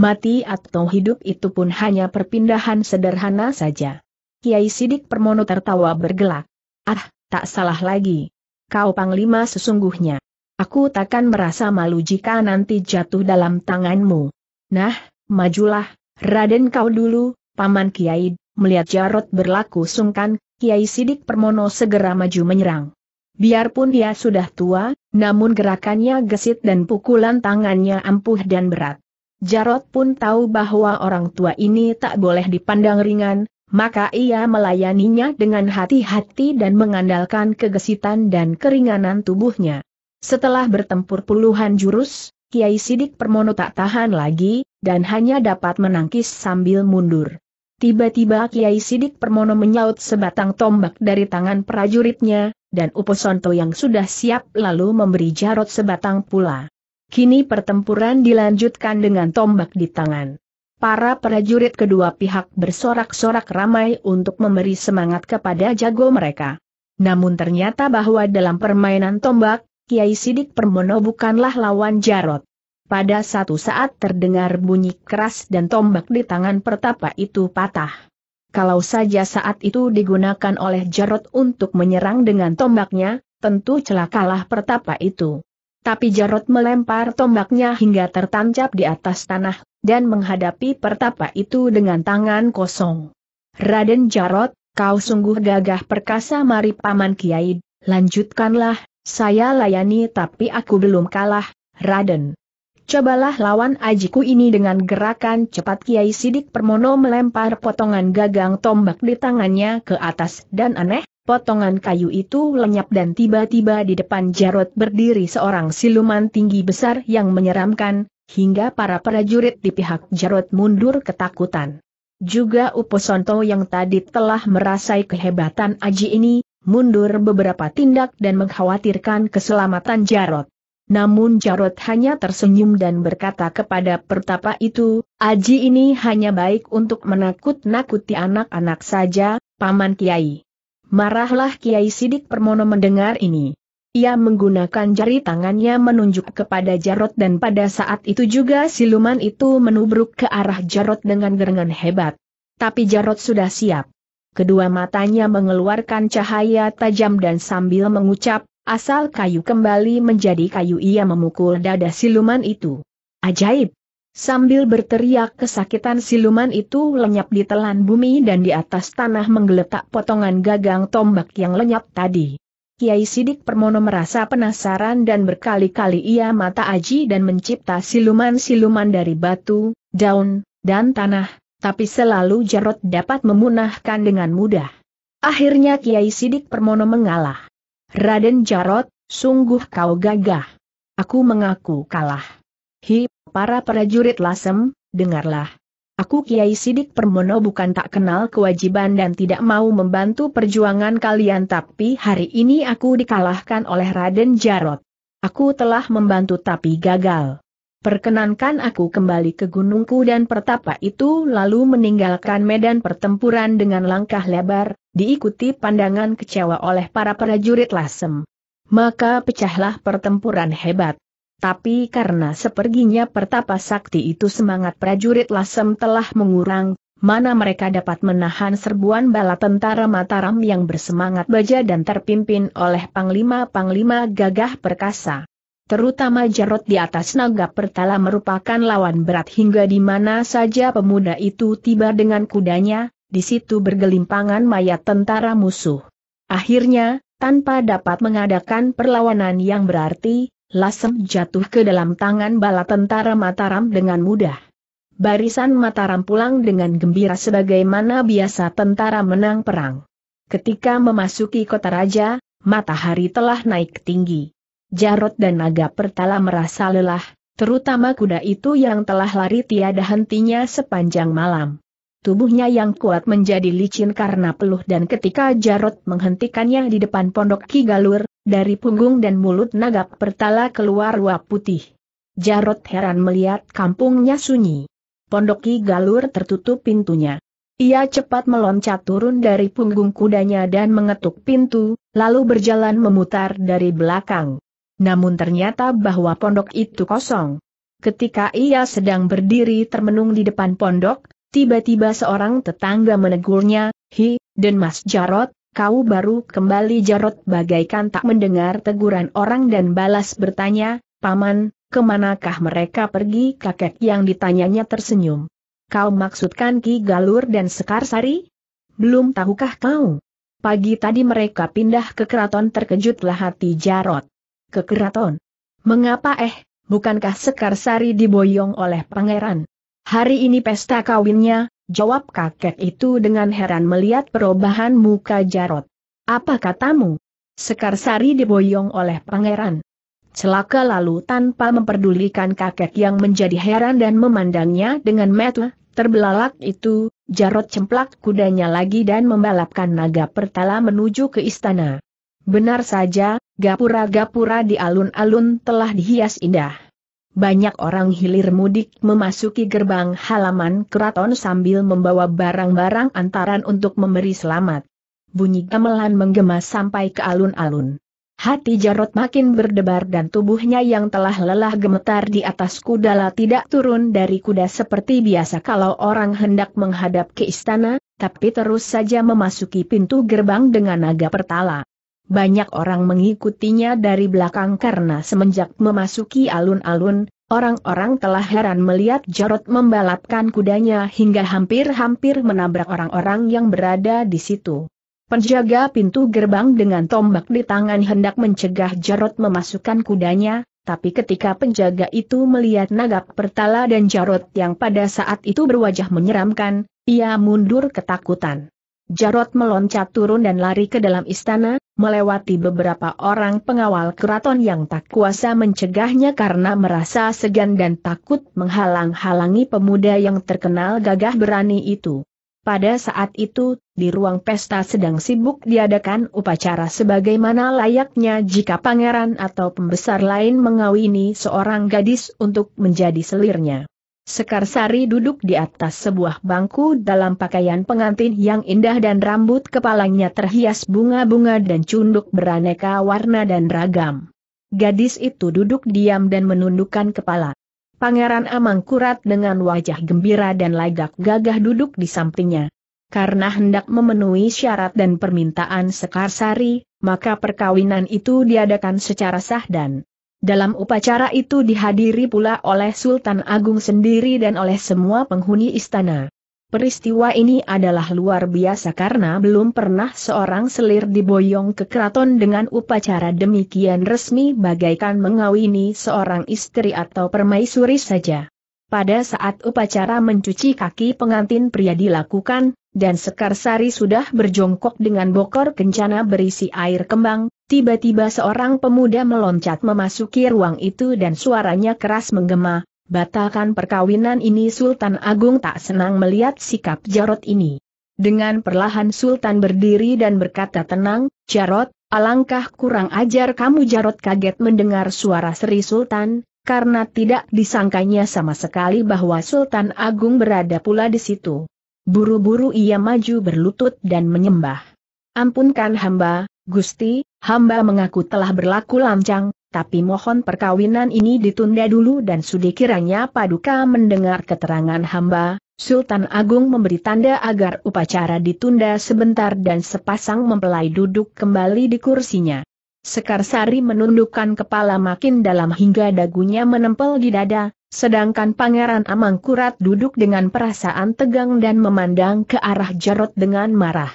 Mati atau hidup itu pun hanya perpindahan sederhana saja. Kiai Sidik Permono tertawa bergelak. Ah, tak salah lagi. Kau panglima sesungguhnya. Aku takkan merasa malu jika nanti jatuh dalam tanganmu. Nah, majulah, Raden. Kau dulu, Paman Kiai. Melihat Jarot berlaku sungkan, Kiai Sidik Permono segera maju menyerang. Biarpun dia sudah tua, namun gerakannya gesit dan pukulan tangannya ampuh dan berat. Jarot pun tahu bahwa orang tua ini tak boleh dipandang ringan, maka ia melayaninya dengan hati-hati dan mengandalkan kegesitan dan keringanan tubuhnya. Setelah bertempur puluhan jurus, Kiai Sidik Permono tak tahan lagi, dan hanya dapat menangkis sambil mundur. Tiba-tiba Kiai Sidik Permono menyaut sebatang tombak dari tangan prajuritnya, dan Uposonto yang sudah siap lalu memberi Jarot sebatang pula. Kini pertempuran dilanjutkan dengan tombak di tangan. Para prajurit kedua pihak bersorak-sorak ramai untuk memberi semangat kepada jago mereka. Namun ternyata bahwa dalam permainan tombak, Kiai Sidik Permono bukanlah lawan Jarot. Pada satu saat terdengar bunyi keras dan tombak di tangan pertapa itu patah. Kalau saja saat itu digunakan oleh Jarot untuk menyerang dengan tombaknya, tentu celakalah pertapa itu. Tapi Jarot melempar tombaknya hingga tertancap di atas tanah, dan menghadapi pertapa itu dengan tangan kosong. Raden Jarot, kau sungguh gagah perkasa. Mari Paman Kiai, lanjutkanlah. Saya layani tapi aku belum kalah, Raden. Cobalah lawan ajiku ini dengan gerakan cepat. Kiai Sidik Permono melempar potongan gagang tombak di tangannya ke atas dan aneh, potongan kayu itu lenyap dan tiba-tiba di depan Jarot berdiri seorang siluman tinggi besar yang menyeramkan, hingga para prajurit di pihak Jarot mundur ketakutan. Juga Uposonto yang tadi telah merasai kehebatan aji ini, mundur beberapa tindak dan mengkhawatirkan keselamatan Jarot. Namun Jarot hanya tersenyum dan berkata kepada pertapa itu, aji ini hanya baik untuk menakut-nakuti anak-anak saja, Paman Kiai. Marahlah Kiai Sidik Permono mendengar ini. Ia menggunakan jari tangannya menunjuk kepada Jarot dan pada saat itu juga siluman itu menubruk ke arah Jarot dengan gerangan hebat. Tapi Jarot sudah siap. Kedua matanya mengeluarkan cahaya tajam dan sambil mengucap, asal kayu kembali menjadi kayu, ia memukul dada siluman itu. Ajaib! Sambil berteriak kesakitan, siluman itu lenyap ditelan bumi dan di atas tanah menggeletak potongan gagang tombak yang lenyap tadi. Kiai Sidik Permono merasa penasaran dan berkali-kali ia mata aji dan mencipta siluman-siluman dari batu, daun, dan tanah. Tapi selalu Jarot dapat memunahkan dengan mudah. Akhirnya Kiai Sidik Permono mengalah. Raden Jarot, sungguh kau gagah. Aku mengaku kalah. Hi, para prajurit Lasem, dengarlah. Aku Kiai Sidik Permono bukan tak kenal kewajiban dan tidak mau membantu perjuangan kalian, tapi hari ini aku dikalahkan oleh Raden Jarot. Aku telah membantu tapi gagal. Perkenankan aku kembali ke gunungku. Dan pertapa itu lalu meninggalkan medan pertempuran dengan langkah lebar, diikuti pandangan kecewa oleh para prajurit Lasem. Maka pecahlah pertempuran hebat. Tapi karena seperginya Pertapa Sakti itu semangat prajurit Lasem telah mengurang, mana mereka dapat menahan serbuan bala tentara Mataram yang bersemangat baja dan terpimpin oleh panglima-panglima gagah perkasa. Terutama Jarot di atas naga Pertala merupakan lawan berat hingga di mana saja pemuda itu tiba dengan kudanya, di situ bergelimpangan mayat tentara musuh. Akhirnya, tanpa dapat mengadakan perlawanan yang berarti, Lasem jatuh ke dalam tangan bala tentara Mataram dengan mudah. Barisan Mataram pulang dengan gembira sebagaimana biasa tentara menang perang. Ketika memasuki kota raja, matahari telah naik tinggi. Jarot dan naga Pertala merasa lelah, terutama kuda itu yang telah lari tiada hentinya sepanjang malam. Tubuhnya yang kuat menjadi licin karena peluh, dan ketika Jarot menghentikannya di depan pondok Ki Galur, dari punggung dan mulut naga Pertala keluar uap putih. Jarot heran melihat kampungnya sunyi. Pondok Ki Galur tertutup pintunya. Ia cepat meloncat turun dari punggung kudanya dan mengetuk pintu, lalu berjalan memutar dari belakang. Namun ternyata bahwa pondok itu kosong. Ketika ia sedang berdiri termenung di depan pondok, tiba-tiba seorang tetangga menegurnya, "Hi, Den Mas Jarot, kau baru kembali?" Jarot bagaikan tak mendengar teguran orang dan balas bertanya, "Paman, kemanakah mereka pergi?" Kakek yang ditanyanya tersenyum. "Kau maksudkan Ki Galur dan Sekarsari? Belum tahukah kau? Pagi tadi mereka pindah ke keraton." Terkejutlah hati Jarot. "Ke keraton? Mengapa? Bukankah Sekarsari diboyong oleh pangeran? Hari ini pesta kawinnya," jawab kakek itu dengan heran melihat perubahan muka Jarot. "Apa katamu? Sekarsari diboyong oleh pangeran? Celaka!" Lalu tanpa memperdulikan kakek yang menjadi heran dan memandangnya dengan mata terbelalak itu, Jarot cemplak kudanya lagi dan membalapkan naga Pertala menuju ke istana. Benar saja, gapura-gapura di alun-alun telah dihias indah. Banyak orang hilir mudik memasuki gerbang halaman keraton sambil membawa barang-barang antaran untuk memberi selamat. Bunyi gamelan menggema sampai ke alun-alun. Hati Jarot makin berdebar dan tubuhnya yang telah lelah gemetar di atas kudala tidak turun dari kuda seperti biasa kalau orang hendak menghadap ke istana, tapi terus saja memasuki pintu gerbang dengan naga Pertala. Banyak orang mengikutinya dari belakang karena semenjak memasuki alun-alun, orang-orang telah heran melihat Jarot membalapkan kudanya hingga hampir-hampir menabrak orang-orang yang berada di situ. Penjaga pintu gerbang dengan tombak di tangan hendak mencegah Jarot memasukkan kudanya, tapi ketika penjaga itu melihat naga Pertala dan Jarot yang pada saat itu berwajah menyeramkan, ia mundur ketakutan. Jarot meloncat turun dan lari ke dalam istana, melewati beberapa orang pengawal keraton yang tak kuasa mencegahnya karena merasa segan dan takut menghalang-halangi pemuda yang terkenal gagah berani itu. Pada saat itu, di ruang pesta sedang sibuk diadakan upacara sebagaimana layaknya jika pangeran atau pembesar lain mengawini seorang gadis untuk menjadi selirnya. Sekarsari duduk di atas sebuah bangku dalam pakaian pengantin yang indah dan rambut kepalanya terhias bunga-bunga dan cunduk beraneka warna dan ragam. Gadis itu duduk diam dan menundukkan kepala. Pangeran Amangkurat dengan wajah gembira dan lagak gagah duduk di sampingnya. Karena hendak memenuhi syarat dan permintaan Sekarsari, maka perkawinan itu diadakan secara sah dan dalam upacara itu dihadiri pula oleh Sultan Agung sendiri dan oleh semua penghuni istana. Peristiwa ini adalah luar biasa karena belum pernah seorang selir diboyong ke keraton dengan upacara demikian resmi bagaikan mengawini seorang istri atau permaisuri saja. Pada saat upacara mencuci kaki pengantin pria dilakukan, dan Sekarsari sudah berjongkok dengan bokor kencana berisi air kembang, tiba-tiba seorang pemuda meloncat memasuki ruang itu dan suaranya keras menggema, "Batalkan perkawinan ini!" Sultan Agung tak senang melihat sikap Jarot ini. Dengan perlahan Sultan berdiri dan berkata tenang, "Jarot, alangkah kurang ajar kamu!" Jarot kaget mendengar suara Sri Sultan, karena tidak disangkanya sama sekali bahwa Sultan Agung berada pula di situ. Buru-buru ia maju berlutut dan menyembah. Ampunkan hamba, Gusti, hamba mengaku telah berlaku lancang, tapi mohon perkawinan ini ditunda dulu dan sudi kiranya Paduka mendengar keterangan hamba. Sultan Agung memberi tanda agar upacara ditunda sebentar dan sepasang mempelai duduk kembali di kursinya. Sekarsari menundukkan kepala makin dalam hingga dagunya menempel di dada, sedangkan Pangeran Amangkurat duduk dengan perasaan tegang dan memandang ke arah Jarot dengan marah.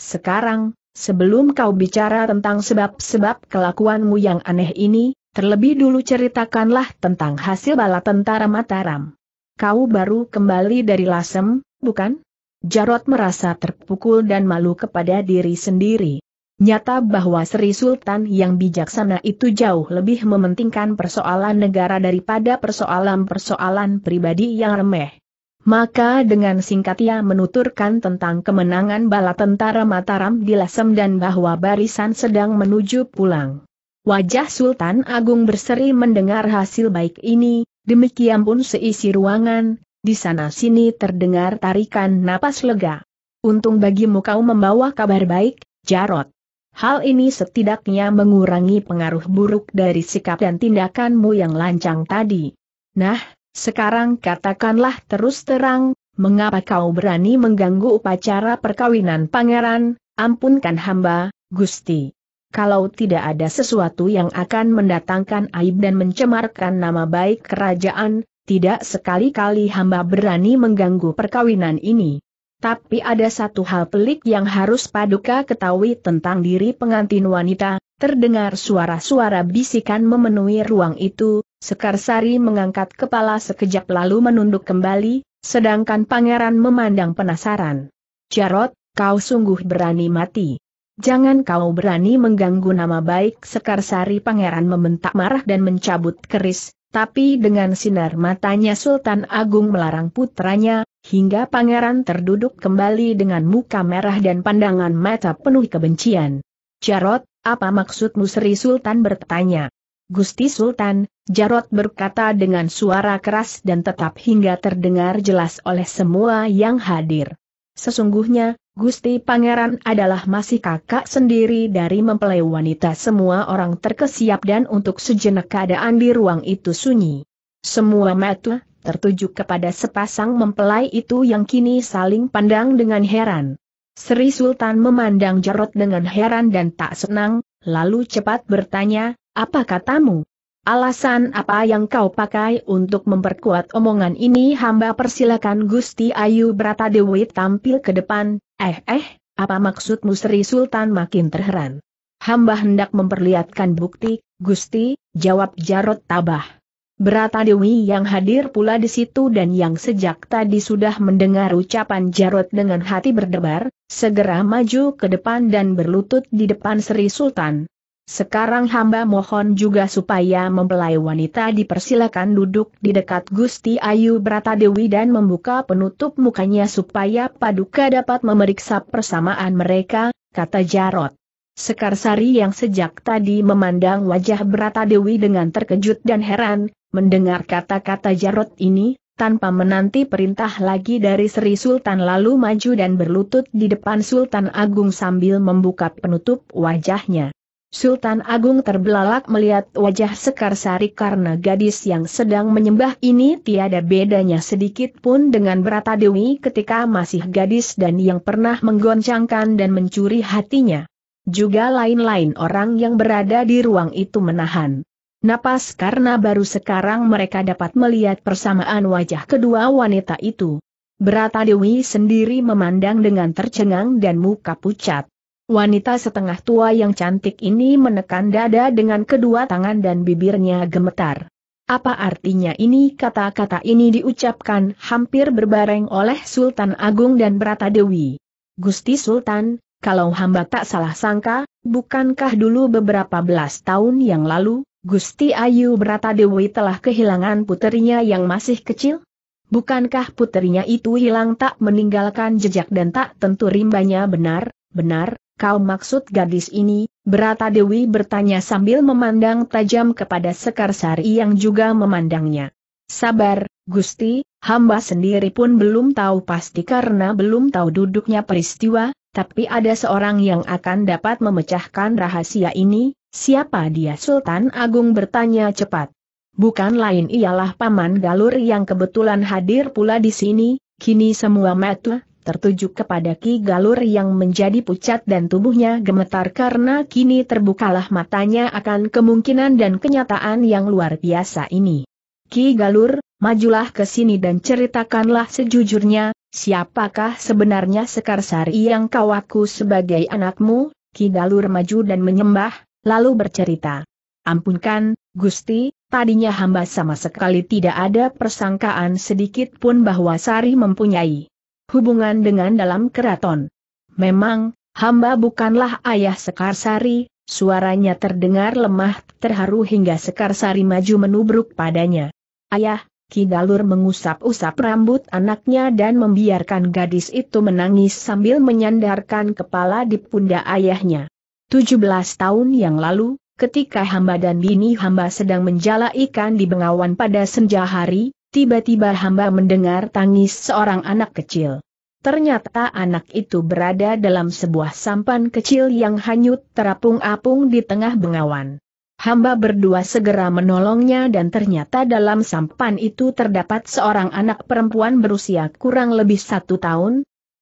Sekarang, sebelum kau bicara tentang sebab-sebab kelakuanmu yang aneh ini, terlebih dulu ceritakanlah tentang hasil bala tentara Mataram. Kau baru kembali dari Lasem, bukan? Jarot merasa terpukul dan malu kepada diri sendiri. Nyata bahwa Sri Sultan yang bijaksana itu jauh lebih mementingkan persoalan negara daripada persoalan-persoalan pribadi yang remeh. Maka dengan singkat ia menuturkan tentang kemenangan bala tentara Mataram di Lasem dan bahwa barisan sedang menuju pulang. Wajah Sultan Agung berseri mendengar hasil baik ini, demikian pun seisi ruangan, di sana-sini terdengar tarikan napas lega. Untung bagimu kau membawa kabar baik, Jarot. Hal ini setidaknya mengurangi pengaruh buruk dari sikap dan tindakanmu yang lancang tadi. Nah, sekarang katakanlah terus terang, mengapa kau berani mengganggu upacara perkawinan pangeran? Ampunkan hamba, Gusti. Kalau tidak ada sesuatu yang akan mendatangkan aib dan mencemarkan nama baik kerajaan, tidak sekali-kali hamba berani mengganggu perkawinan ini. Tapi ada satu hal pelik yang harus Paduka ketahui tentang diri pengantin wanita. Terdengar suara-suara bisikan memenuhi ruang itu. Sekarsari mengangkat kepala sekejap lalu menunduk kembali, sedangkan pangeran memandang penasaran. Jarot, kau sungguh berani mati. Jangan kau berani mengganggu nama baik Sekarsari. Pangeran membentak marah dan mencabut keris, tapi dengan sinar matanya Sultan Agung melarang putranya, hingga pangeran terduduk kembali dengan muka merah dan pandangan mata penuh kebencian. Jarot, apa maksudmu? Sri Sultan bertanya. Gusti Sultan, Jarot berkata dengan suara keras dan tetap hingga terdengar jelas oleh semua yang hadir. Sesungguhnya, Gusti Pangeran adalah masih kakak sendiri dari mempelai wanita. Semua orang terkesiap dan untuk sejenak keadaan di ruang itu sunyi. Semua mata tertuju kepada sepasang mempelai itu yang kini saling pandang dengan heran. Sri Sultan memandang Jarot dengan heran dan tak senang, lalu cepat bertanya, apa katamu? Alasan apa yang kau pakai untuk memperkuat omongan ini? Hamba persilakan Gusti Ayu Bratadewi tampil ke depan. Apa maksudmu? Sri Sultan makin terheran. Hamba hendak memperlihatkan bukti, Gusti, jawab Jarot tabah. Bratadewi yang hadir pula di situ dan yang sejak tadi sudah mendengar ucapan Jarot dengan hati berdebar, segera maju ke depan dan berlutut di depan Sri Sultan. Sekarang hamba mohon juga supaya mempelai wanita dipersilakan duduk di dekat Gusti Ayu Bratadewi dan membuka penutup mukanya supaya Paduka dapat memeriksa persamaan mereka, kata Jarot. Sekarsari yang sejak tadi memandang wajah Bratadewi dengan terkejut dan heran, mendengar kata-kata Jarot ini, tanpa menanti perintah lagi dari Sri Sultan lalu maju dan berlutut di depan Sultan Agung sambil membuka penutup wajahnya. Sultan Agung terbelalak melihat wajah Sekarsari karena gadis yang sedang menyembah ini tiada bedanya sedikit pun dengan Bratadewi ketika masih gadis dan yang pernah menggoncangkan dan mencuri hatinya. Juga lain-lain orang yang berada di ruang itu menahan napas karena baru sekarang mereka dapat melihat persamaan wajah kedua wanita itu. Bratadewi sendiri memandang dengan tercengang dan muka pucat. Wanita setengah tua yang cantik ini menekan dada dengan kedua tangan dan bibirnya gemetar. Apa artinya ini? Kata-kata ini diucapkan hampir berbareng oleh Sultan Agung dan Bratadewi. Gusti Sultan, kalau hamba tak salah sangka, bukankah dulu beberapa belas tahun yang lalu, Gusti Ayu Bratadewi telah kehilangan puterinya yang masih kecil? Bukankah puterinya itu hilang tak meninggalkan jejak dan tak tentu rimbanya? Benar. Kau maksud gadis ini? Bratadewi bertanya sambil memandang tajam kepada Sekarsari yang juga memandangnya. Sabar, Gusti, hamba sendiri pun belum tahu pasti karena belum tahu duduknya peristiwa, Tapi ada seorang yang akan dapat memecahkan rahasia ini, siapa dia? Sultan Agung bertanya cepat. Bukan lain ialah Paman Galur yang kebetulan hadir pula di sini. Kini semua mata tertuju kepada Ki Galur yang menjadi pucat dan tubuhnya gemetar karena kini terbukalah matanya akan kemungkinan dan kenyataan yang luar biasa ini. Ki Galur, majulah ke sini dan ceritakanlah sejujurnya, siapakah sebenarnya Sekarsari yang kau aku sebagai anakmu? Ki Galur maju dan menyembah, lalu bercerita. Ampunkan, Gusti, tadinya hamba sama sekali tidak ada persangkaan sedikit pun bahwa Sari mempunyai hubungan dengan dalam keraton. Memang, hamba bukanlah ayah Sekarsari. Suaranya terdengar lemah terharu hingga Sekarsari maju menubruk padanya. Ayah, Ki Galur mengusap-usap rambut anaknya dan membiarkan gadis itu menangis sambil menyandarkan kepala di pundak ayahnya. 17 tahun yang lalu, ketika hamba dan bini hamba sedang menjala ikan di Bengawan pada senja hari, tiba-tiba hamba mendengar tangis seorang anak kecil. Ternyata anak itu berada dalam sebuah sampan kecil yang hanyut terapung-apung di tengah Bengawan. Hamba berdua segera menolongnya dan ternyata dalam sampan itu terdapat seorang anak perempuan berusia kurang lebih 1 tahun.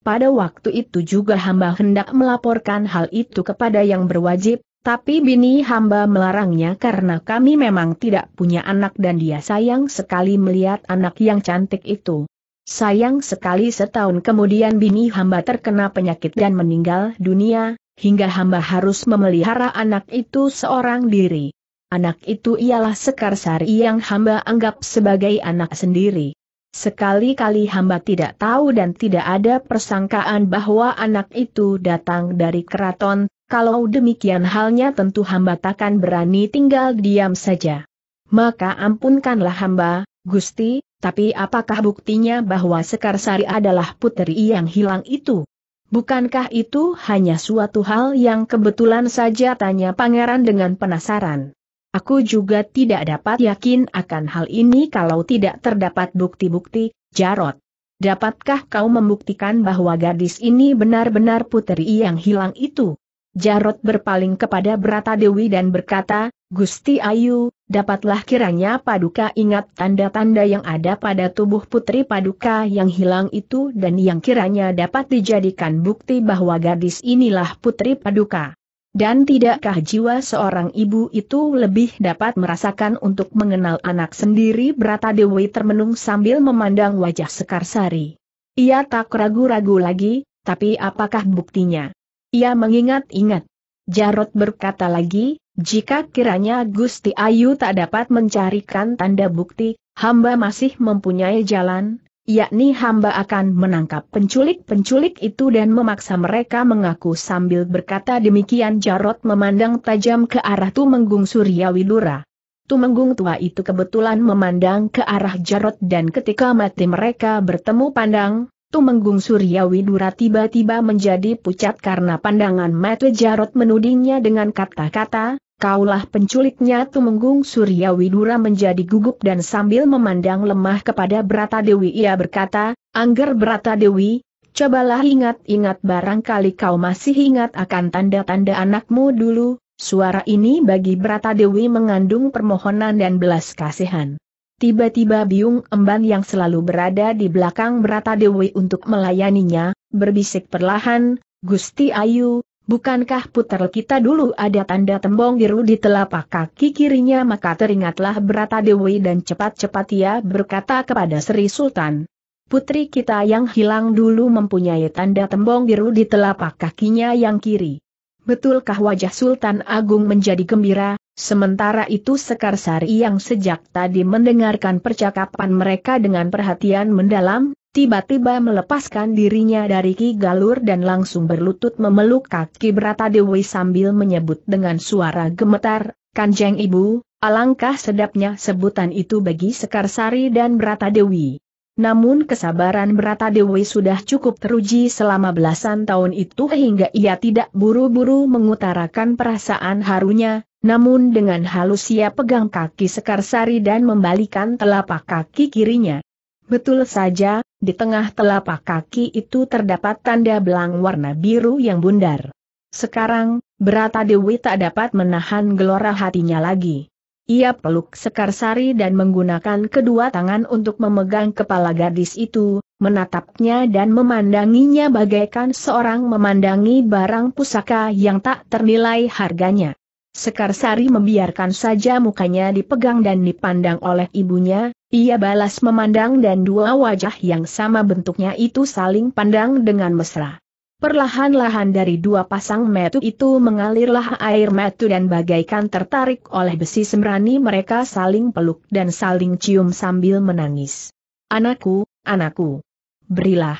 Pada waktu itu juga hamba hendak melaporkan hal itu kepada yang berwajib, tapi bini hamba melarangnya karena kami memang tidak punya anak dan dia sayang sekali melihat anak yang cantik itu. Sayang sekali 1 tahun kemudian bini hamba terkena penyakit dan meninggal dunia, hingga hamba harus memelihara anak itu seorang diri. Anak itu ialah Sekarsari yang hamba anggap sebagai anak sendiri. Sekali-kali hamba tidak tahu dan tidak ada persangkaan bahwa anak itu datang dari keraton. Kalau demikian halnya tentu hamba takkan berani tinggal diam saja. Maka ampunkanlah hamba, Gusti, tapi apakah buktinya bahwa Sekarsari adalah puteri yang hilang itu? Bukankah itu hanya suatu hal yang kebetulan saja? Tanya pangeran dengan penasaran. Aku juga tidak dapat yakin akan hal ini kalau tidak terdapat bukti-bukti, Jarot. Dapatkah kau membuktikan bahwa gadis ini benar-benar puteri yang hilang itu? Jarot berpaling kepada Brata Dewi dan berkata, Gusti Ayu, dapatlah kiranya Paduka ingat tanda-tanda yang ada pada tubuh putri Paduka yang hilang itu dan yang kiranya dapat dijadikan bukti bahwa gadis inilah putri Paduka. Dan tidakkah jiwa seorang ibu itu lebih dapat merasakan untuk mengenal anak sendiri? Brata Dewi termenung sambil memandang wajah Sekarsari. Ia tak ragu-ragu lagi, tapi apakah buktinya? Ia mengingat-ingat. Jarot berkata lagi, jika kiranya Gusti Ayu tak dapat mencarikan tanda bukti, hamba masih mempunyai jalan, yakni hamba akan menangkap penculik-penculik itu dan memaksa mereka mengaku. Sambil berkata demikian Jarot memandang tajam ke arah Tumenggung Suryawidura. Tumenggung tua itu kebetulan memandang ke arah Jarot dan ketika mata mereka bertemu pandang, Tumenggung Suryawidura tiba-tiba menjadi pucat karena pandangan mata Jarot menudingnya dengan kata-kata, kaulah penculiknya. Tumenggung Suryawidura menjadi gugup dan sambil memandang lemah kepada Brata Dewi ia berkata, Angger Brata Dewi, cobalah ingat-ingat barangkali kau masih ingat akan tanda-tanda anakmu dulu. Suara ini bagi Brata Dewi mengandung permohonan dan belas kasihan. Tiba-tiba Biung Emban yang selalu berada di belakang Brata Dewi untuk melayaninya, berbisik perlahan, Gusti Ayu, bukankah puter kita dulu ada tanda tembong biru di telapak kaki kirinya? Maka teringatlah Brata Dewi dan cepat-cepat ia berkata kepada Sri Sultan, putri kita yang hilang dulu mempunyai tanda tembong biru di telapak kakinya yang kiri. Betulkah? Wajah Sultan Agung menjadi gembira, sementara itu Sekarsari yang sejak tadi mendengarkan percakapan mereka dengan perhatian mendalam, tiba-tiba melepaskan dirinya dari Ki Galur dan langsung berlutut memeluk kaki Brata Dewi sambil menyebut dengan suara gemetar, Kanjeng Ibu. Alangkah sedapnya sebutan itu bagi Sekarsari dan Brata Dewi. Namun kesabaran Brata Dewi sudah cukup teruji selama belasan tahun itu hingga ia tidak buru-buru mengutarakan perasaan harunya, namun dengan halus ia pegang kaki Sekarsari dan membalikan telapak kaki kirinya. Betul saja, di tengah telapak kaki itu terdapat tanda belang warna biru yang bundar. Sekarang, Brata Dewi tak dapat menahan gelora hatinya lagi. Ia peluk Sekarsari dan menggunakan kedua tangan untuk memegang kepala gadis itu, menatapnya dan memandanginya bagaikan seorang memandangi barang pusaka yang tak ternilai harganya. Sekarsari membiarkan saja mukanya dipegang dan dipandang oleh ibunya, ia balas memandang dan dua wajah yang sama bentuknya itu saling pandang dengan mesra. Perlahan-lahan dari dua pasang mata itu mengalirlah air mata dan bagaikan tertarik oleh besi sembrani mereka saling peluk dan saling cium sambil menangis. Anakku, anakku, berilah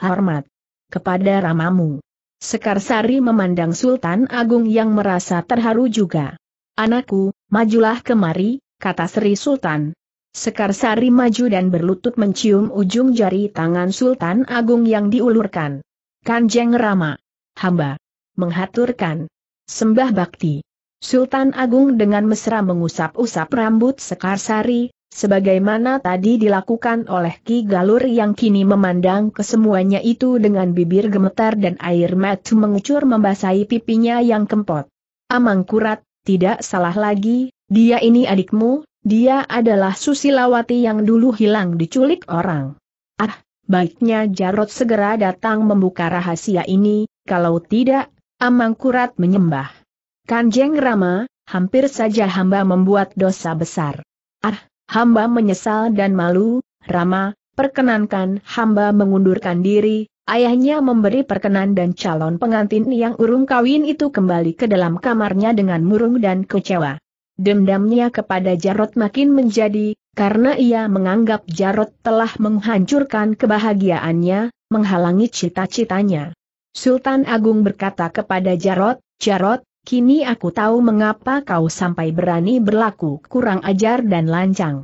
hormat kepada ramamu. Sekarsari memandang Sultan Agung yang merasa terharu juga. Anakku, majulah kemari, kata Sri Sultan. Sekarsari maju dan berlutut mencium ujung jari tangan Sultan Agung yang diulurkan. Kanjeng Rama, hamba menghaturkan sembah bakti. Sultan Agung dengan mesra mengusap-usap rambut Sekarsari, sebagaimana tadi dilakukan oleh Ki Galur yang kini memandang kesemuanya itu dengan bibir gemetar dan air mata mengucur membasahi pipinya yang kempot. Amangkurat, tidak salah lagi, dia ini adikmu, dia adalah Susilawati yang dulu hilang diculik orang. Ah, baiknya Jarot segera datang membuka rahasia ini, kalau tidak, Amangkurat menyembah Kanjeng Rama, hampir saja hamba membuat dosa besar. Ah, hamba menyesal dan malu, Rama, perkenankan hamba mengundurkan diri, ayahnya memberi perkenan dan calon pengantin yang urung kawin itu kembali ke dalam kamarnya dengan murung dan kecewa. Dendamnya kepada Jarot makin menjadi, karena ia menganggap Jarot telah menghancurkan kebahagiaannya, menghalangi cita-citanya. Sultan Agung berkata kepada Jarot, "Jarot, kini aku tahu mengapa kau sampai berani berlaku kurang ajar dan lancang.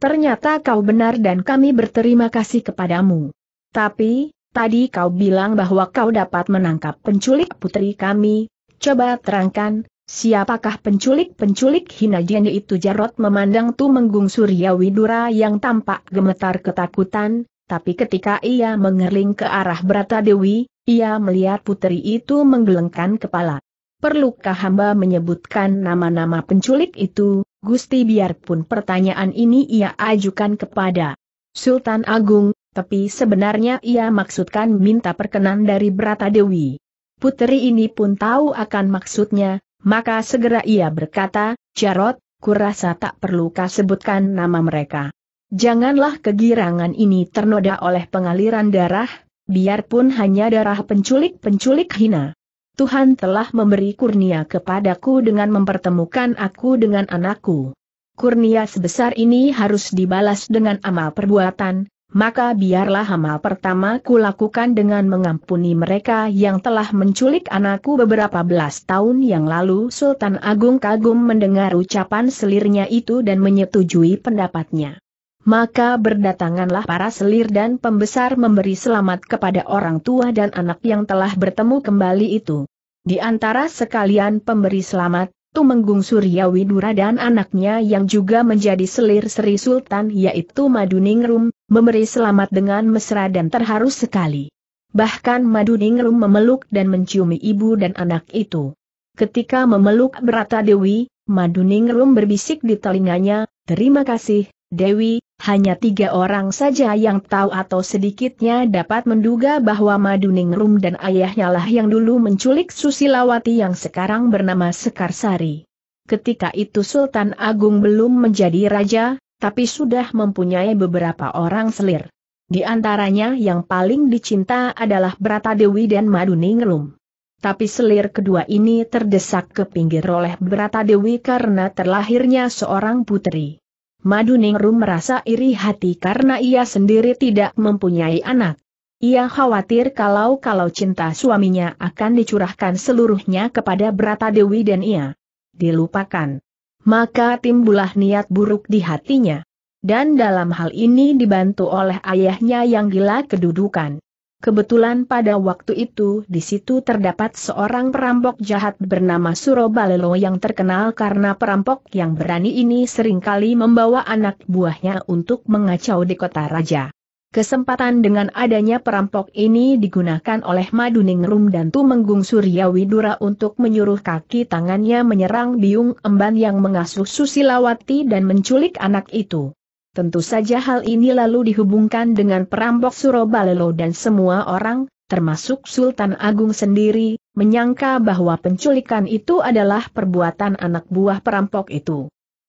Ternyata kau benar dan kami berterima kasih kepadamu. Tapi, tadi kau bilang bahwa kau dapat menangkap penculik putri kami, coba terangkan. Siapakah penculik-penculik hina janda itu?" Jarot memandang Tumenggung Suryawidura yang tampak gemetar ketakutan, tapi ketika ia mengerling ke arah Brata Dewi, ia melihat putri itu menggelengkan kepala. "Perlukah hamba menyebutkan nama-nama penculik itu, Gusti?" Biarpun pertanyaan ini ia ajukan kepada Sultan Agung, tapi sebenarnya ia maksudkan minta perkenan dari Brata Dewi. Putri ini pun tahu akan maksudnya. Maka segera ia berkata, "Jarot, kurasa tak perlu kau sebutkan nama mereka. Janganlah kegirangan ini ternoda oleh pengaliran darah, biarpun hanya darah penculik-penculik hina. Tuhan telah memberi kurnia kepadaku dengan mempertemukan aku dengan anakku. Kurnia sebesar ini harus dibalas dengan amal perbuatan, maka biarlah amal pertama kulakukan dengan mengampuni mereka yang telah menculik anakku beberapa belas tahun yang lalu." Sultan Agung kagum mendengar ucapan selirnya itu dan menyetujui pendapatnya. Maka berdatanganlah para selir dan pembesar memberi selamat kepada orang tua dan anak yang telah bertemu kembali itu. Di antara sekalian pemberi selamat, Tumenggung Suryawidura dan anaknya yang juga menjadi selir Sri Sultan yaitu Maduningrum, memberi selamat dengan mesra dan terharu sekali. Bahkan Maduningrum memeluk dan menciumi ibu dan anak itu. Ketika memeluk Brata Dewi, Maduningrum berbisik di telinganya, "Terima kasih, Dewi." Hanya tiga orang saja yang tahu atau sedikitnya dapat menduga bahwa Maduningrum dan ayahnya lah yang dulu menculik Susilawati yang sekarang bernama Sekarsari. Ketika itu Sultan Agung belum menjadi raja, tapi sudah mempunyai beberapa orang selir. Di antaranya yang paling dicinta adalah Brata Dewi dan Maduningrum. Tapi selir kedua ini terdesak ke pinggir oleh Brata Dewi karena terlahirnya seorang putri. Maduningrum merasa iri hati karena ia sendiri tidak mempunyai anak. Ia khawatir kalau cinta suaminya akan dicurahkan seluruhnya kepada Brata Dewi dan ia dilupakan. Maka timbullah niat buruk di hatinya. Dan dalam hal ini dibantu oleh ayahnya yang gila kedudukan. Kebetulan pada waktu itu di situ terdapat seorang perampok jahat bernama Surobalelo yang terkenal karena perampok yang berani ini seringkali membawa anak buahnya untuk mengacau di kota raja. Kesempatan dengan adanya perampok ini digunakan oleh Maduningrum dan Tumenggung Suryawidura untuk menyuruh kaki tangannya menyerang Biung Emban yang mengasuh Susilawati dan menculik anak itu. Tentu saja hal ini lalu dihubungkan dengan perampok Surobalelo dan semua orang, termasuk Sultan Agung sendiri, menyangka bahwa penculikan itu adalah perbuatan anak buah perampok itu.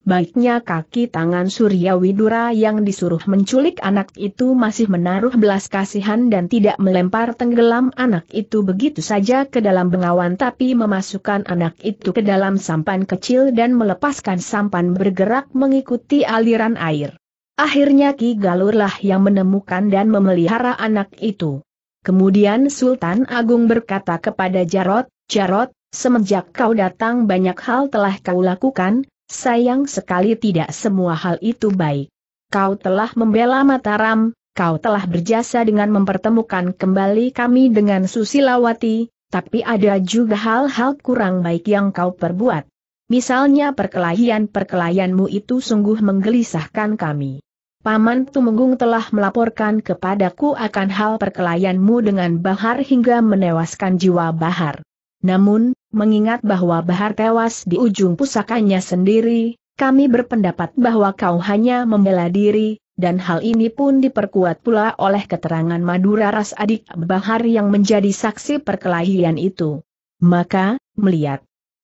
Baiknya kaki tangan Suryawidura yang disuruh menculik anak itu masih menaruh belas kasihan dan tidak melempar tenggelam anak itu begitu saja ke dalam bengawan, tapi memasukkan anak itu ke dalam sampan kecil dan melepaskan sampan bergerak mengikuti aliran air. Akhirnya Ki Galurlah yang menemukan dan memelihara anak itu. Kemudian Sultan Agung berkata kepada Jarot, "Jarot, semenjak kau datang banyak hal telah kau lakukan. Sayang sekali tidak semua hal itu baik. Kau telah membela Mataram, kau telah berjasa dengan mempertemukan kembali kami dengan Susilawati, tapi ada juga hal-hal kurang baik yang kau perbuat. Misalnya perkelahian-perkelahianmu itu sungguh menggelisahkan kami. Paman Tumenggung telah melaporkan kepadaku akan hal perkelahianmu dengan Bahar hingga menewaskan jiwa Bahar. Namun, mengingat bahwa Bahar tewas di ujung pusakanya sendiri, kami berpendapat bahwa kau hanya membela diri, dan hal ini pun diperkuat pula oleh keterangan Madura Ras adik Bahar yang menjadi saksi perkelahian itu. Maka, melihat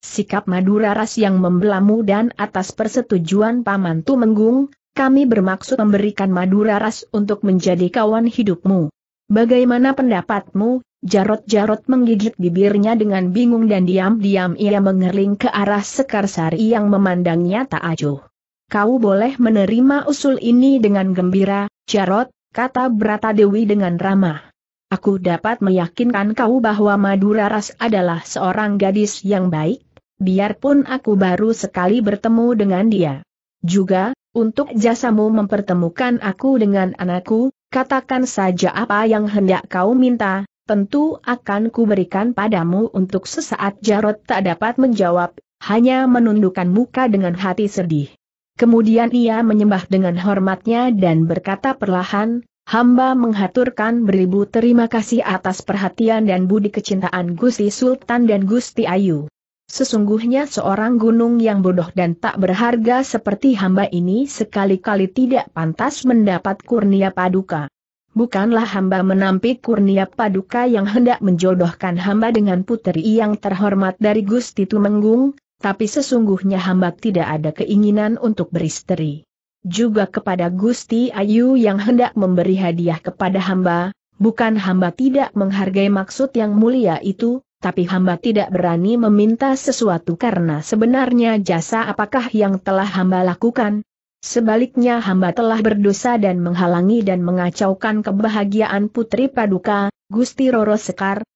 sikap Madura Ras yang membelamu dan atas persetujuan Paman Tumenggung, kami bermaksud memberikan Madura Ras untuk menjadi kawan hidupmu. Bagaimana pendapatmu?" Jarot-Jarot menggigit bibirnya dengan bingung dan diam-diam ia mengerling ke arah Sekarsari yang memandangnya tak acuh. "Kau boleh menerima usul ini dengan gembira, Jarot," kata Bratadewi dengan ramah. "Aku dapat meyakinkan kau bahwa Madura Ras adalah seorang gadis yang baik, biarpun aku baru sekali bertemu dengan dia. Juga, untuk jasamu mempertemukan aku dengan anakku, katakan saja apa yang hendak kau minta. Tentu akan kuberikan padamu." Untuk sesaat Jarot tak dapat menjawab, hanya menundukkan muka dengan hati sedih. Kemudian ia menyembah dengan hormatnya dan berkata perlahan, "Hamba menghaturkan beribu terima kasih atas perhatian dan budi kecintaan Gusti Sultan dan Gusti Ayu. Sesungguhnya seorang gunung yang bodoh dan tak berharga seperti hamba ini sekali-kali tidak pantas mendapat kurnia paduka. Bukanlah hamba menampik kurnia paduka yang hendak menjodohkan hamba dengan puteri yang terhormat dari Gusti Tumenggung, tapi sesungguhnya hamba tidak ada keinginan untuk beristri. Juga kepada Gusti Ayu yang hendak memberi hadiah kepada hamba, bukan hamba tidak menghargai maksud yang mulia itu, tapi hamba tidak berani meminta sesuatu karena sebenarnya jasa apakah yang telah hamba lakukan? Sebaliknya hamba telah berdosa dan menghalangi dan mengacaukan kebahagiaan putri paduka, Gusti Roro Sekar,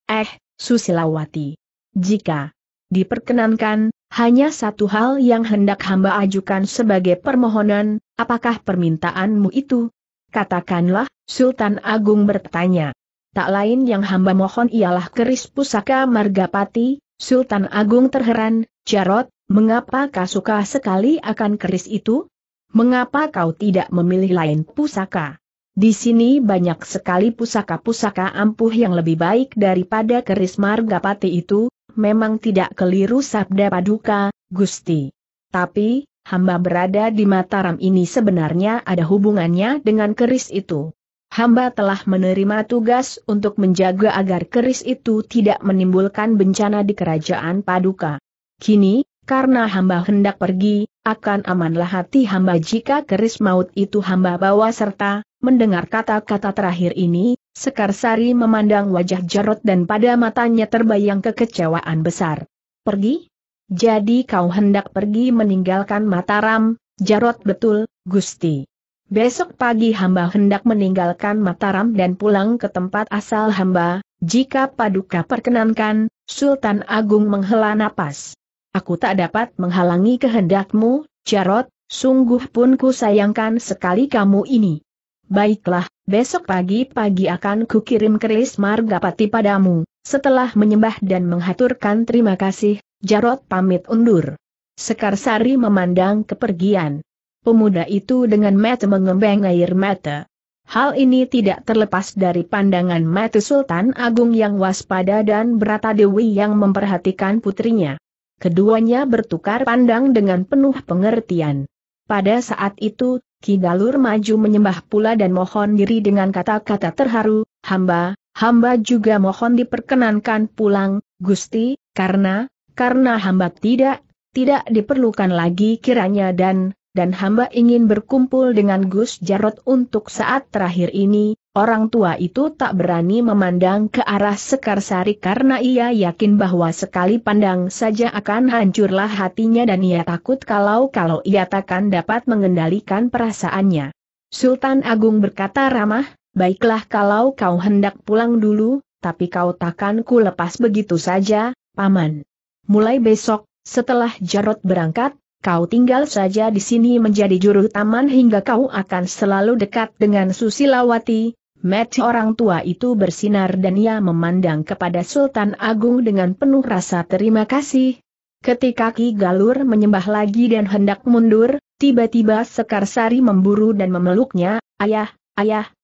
Susilawati. Jika diperkenankan, hanya satu hal yang hendak hamba ajukan sebagai permohonan, apakah permintaanmu itu?" "Katakanlah," Sultan Agung bertanya. "Tak lain yang hamba mohon ialah keris pusaka Margapati." Sultan Agung terheran, "Jarot, mengapa kau suka sekali akan keris itu? Mengapa kau tidak memilih lain pusaka? Di sini banyak sekali pusaka-pusaka ampuh yang lebih baik daripada keris Margapati itu." "Memang tidak keliru sabda paduka, Gusti. Tapi, hamba berada di Mataram ini sebenarnya ada hubungannya dengan keris itu. Hamba telah menerima tugas untuk menjaga agar keris itu tidak menimbulkan bencana di kerajaan paduka. Kini, karena hamba hendak pergi, akan amanlah hati hamba jika keris maut itu hamba bawa serta." Mendengar kata-kata terakhir ini, Sekarsari memandang wajah Jarot dan pada matanya terbayang kekecewaan besar. "Pergi? Jadi kau hendak pergi meninggalkan Mataram, Jarot?" "Betul, Gusti. Besok pagi hamba hendak meninggalkan Mataram dan pulang ke tempat asal hamba, jika paduka perkenankan." Sultan Agung menghela napas. "Aku tak dapat menghalangi kehendakmu, Jarot, sungguh pun ku sayangkan sekali kamu ini. Baiklah, besok pagi-pagi akan kukirim keris Margapati padamu." Setelah menyembah dan menghaturkan terima kasih, Jarot pamit undur. Sekarsari memandang kepergian pemuda itu dengan mata mengembang air mata. Hal ini tidak terlepas dari pandangan mata Sultan Agung yang waspada dan Brata Dewi yang memperhatikan putrinya. Keduanya bertukar pandang dengan penuh pengertian. Pada saat itu, Ki Galur maju menyembah pula dan mohon diri dengan kata-kata terharu, "Hamba juga mohon diperkenankan pulang, Gusti, karena hamba tidak diperlukan lagi kiranya dan hamba ingin berkumpul dengan Gus Jarot untuk saat terakhir ini." Orang tua itu tak berani memandang ke arah Sekarsari karena ia yakin bahwa sekali pandang saja akan hancurlah hatinya dan ia takut kalau ia takkan dapat mengendalikan perasaannya. Sultan Agung berkata ramah, "Baiklah kalau kau hendak pulang dulu, tapi kau takkan ku lepas begitu saja, Paman. Mulai besok, setelah Jarot berangkat, kau tinggal saja di sini menjadi juru taman hingga kau akan selalu dekat dengan Susilawati." Mata orang tua itu bersinar dan ia memandang kepada Sultan Agung dengan penuh rasa terima kasih. Ketika Ki Galur menyembah lagi dan hendak mundur, tiba-tiba Sekarsari memburu dan memeluknya. Ayah,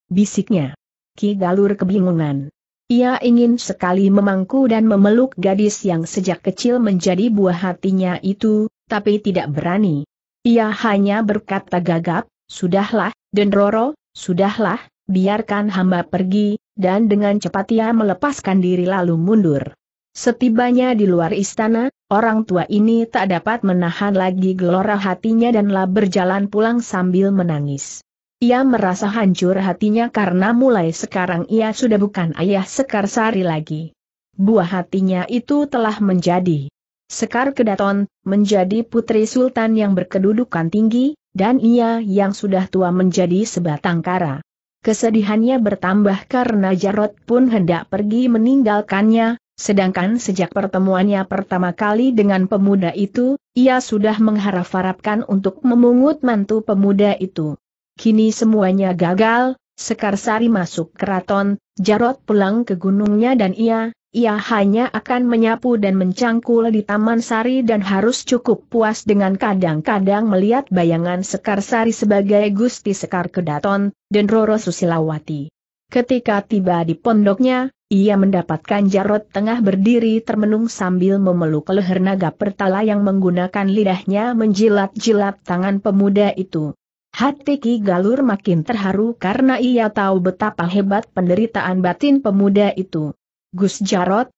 bisiknya. Ki Galur kebingungan. Ia ingin sekali memangku dan memeluk gadis yang sejak kecil menjadi buah hatinya itu, tapi tidak berani. Ia hanya berkata gagap, "Sudahlah, Dendroro, sudahlah, biarkan hamba pergi," dan dengan cepat ia melepaskan diri lalu mundur. Setibanya di luar istana, orang tua ini tak dapat menahan lagi gelora hatinya danlah berjalan pulang sambil menangis. Ia merasa hancur hatinya karena mulai sekarang ia sudah bukan ayah Sekarsari lagi. Buah hatinya itu telah menjadi Sekar Kedaton, menjadi putri sultan yang berkedudukan tinggi, dan ia yang sudah tua menjadi sebatang kara. Kesedihannya bertambah karena Jarot pun hendak pergi meninggalkannya, sedangkan sejak pertemuannya pertama kali dengan pemuda itu, ia sudah mengharap-harapkan untuk memungut mantu pemuda itu. Kini semuanya gagal, Sekarsari masuk keraton, Jarot pulang ke gunungnya dan ia hanya akan menyapu dan mencangkul di Taman Sari dan harus cukup puas dengan kadang-kadang melihat bayangan Sekarsari sebagai Gusti Sekar Kedaton, Dendroro Susilawati. Ketika tiba di pondoknya, ia mendapatkan Jarot tengah berdiri termenung sambil memeluk leher naga pertala yang menggunakan lidahnya menjilat-jilat tangan pemuda itu. Hati Ki Galur makin terharu karena ia tahu betapa hebat penderitaan batin pemuda itu. "Gus Jarot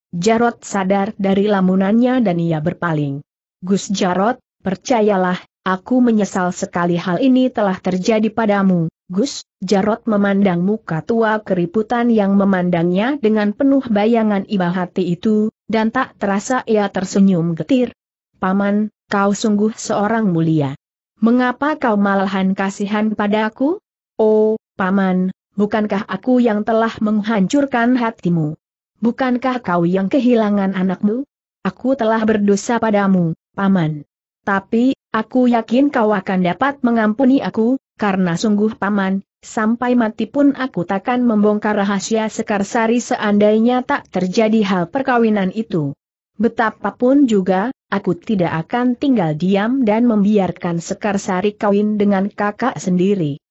sadar dari lamunannya dan ia berpaling. "Gus Jarot, percayalah, aku menyesal sekali hal ini telah terjadi padamu." Gus Jarot memandang muka tua keriputan yang memandangnya dengan penuh bayangan iba hati itu, dan tak terasa ia tersenyum getir. "Paman, kau sungguh seorang mulia. Mengapa kau malahan kasihan padaku? Oh, Paman, bukankah aku yang telah menghancurkan hatimu? Bukankah kau yang kehilangan anakmu? Aku telah berdosa padamu, Paman. Tapi, aku yakin kau akan dapat mengampuni aku, karena sungguh Paman, sampai mati pun aku takkan membongkar rahasia Sekarsari seandainya tak terjadi hal perkawinan itu. Betapapun juga, aku tidak akan tinggal diam dan membiarkan Sekarsari kawin dengan kakak sendiri."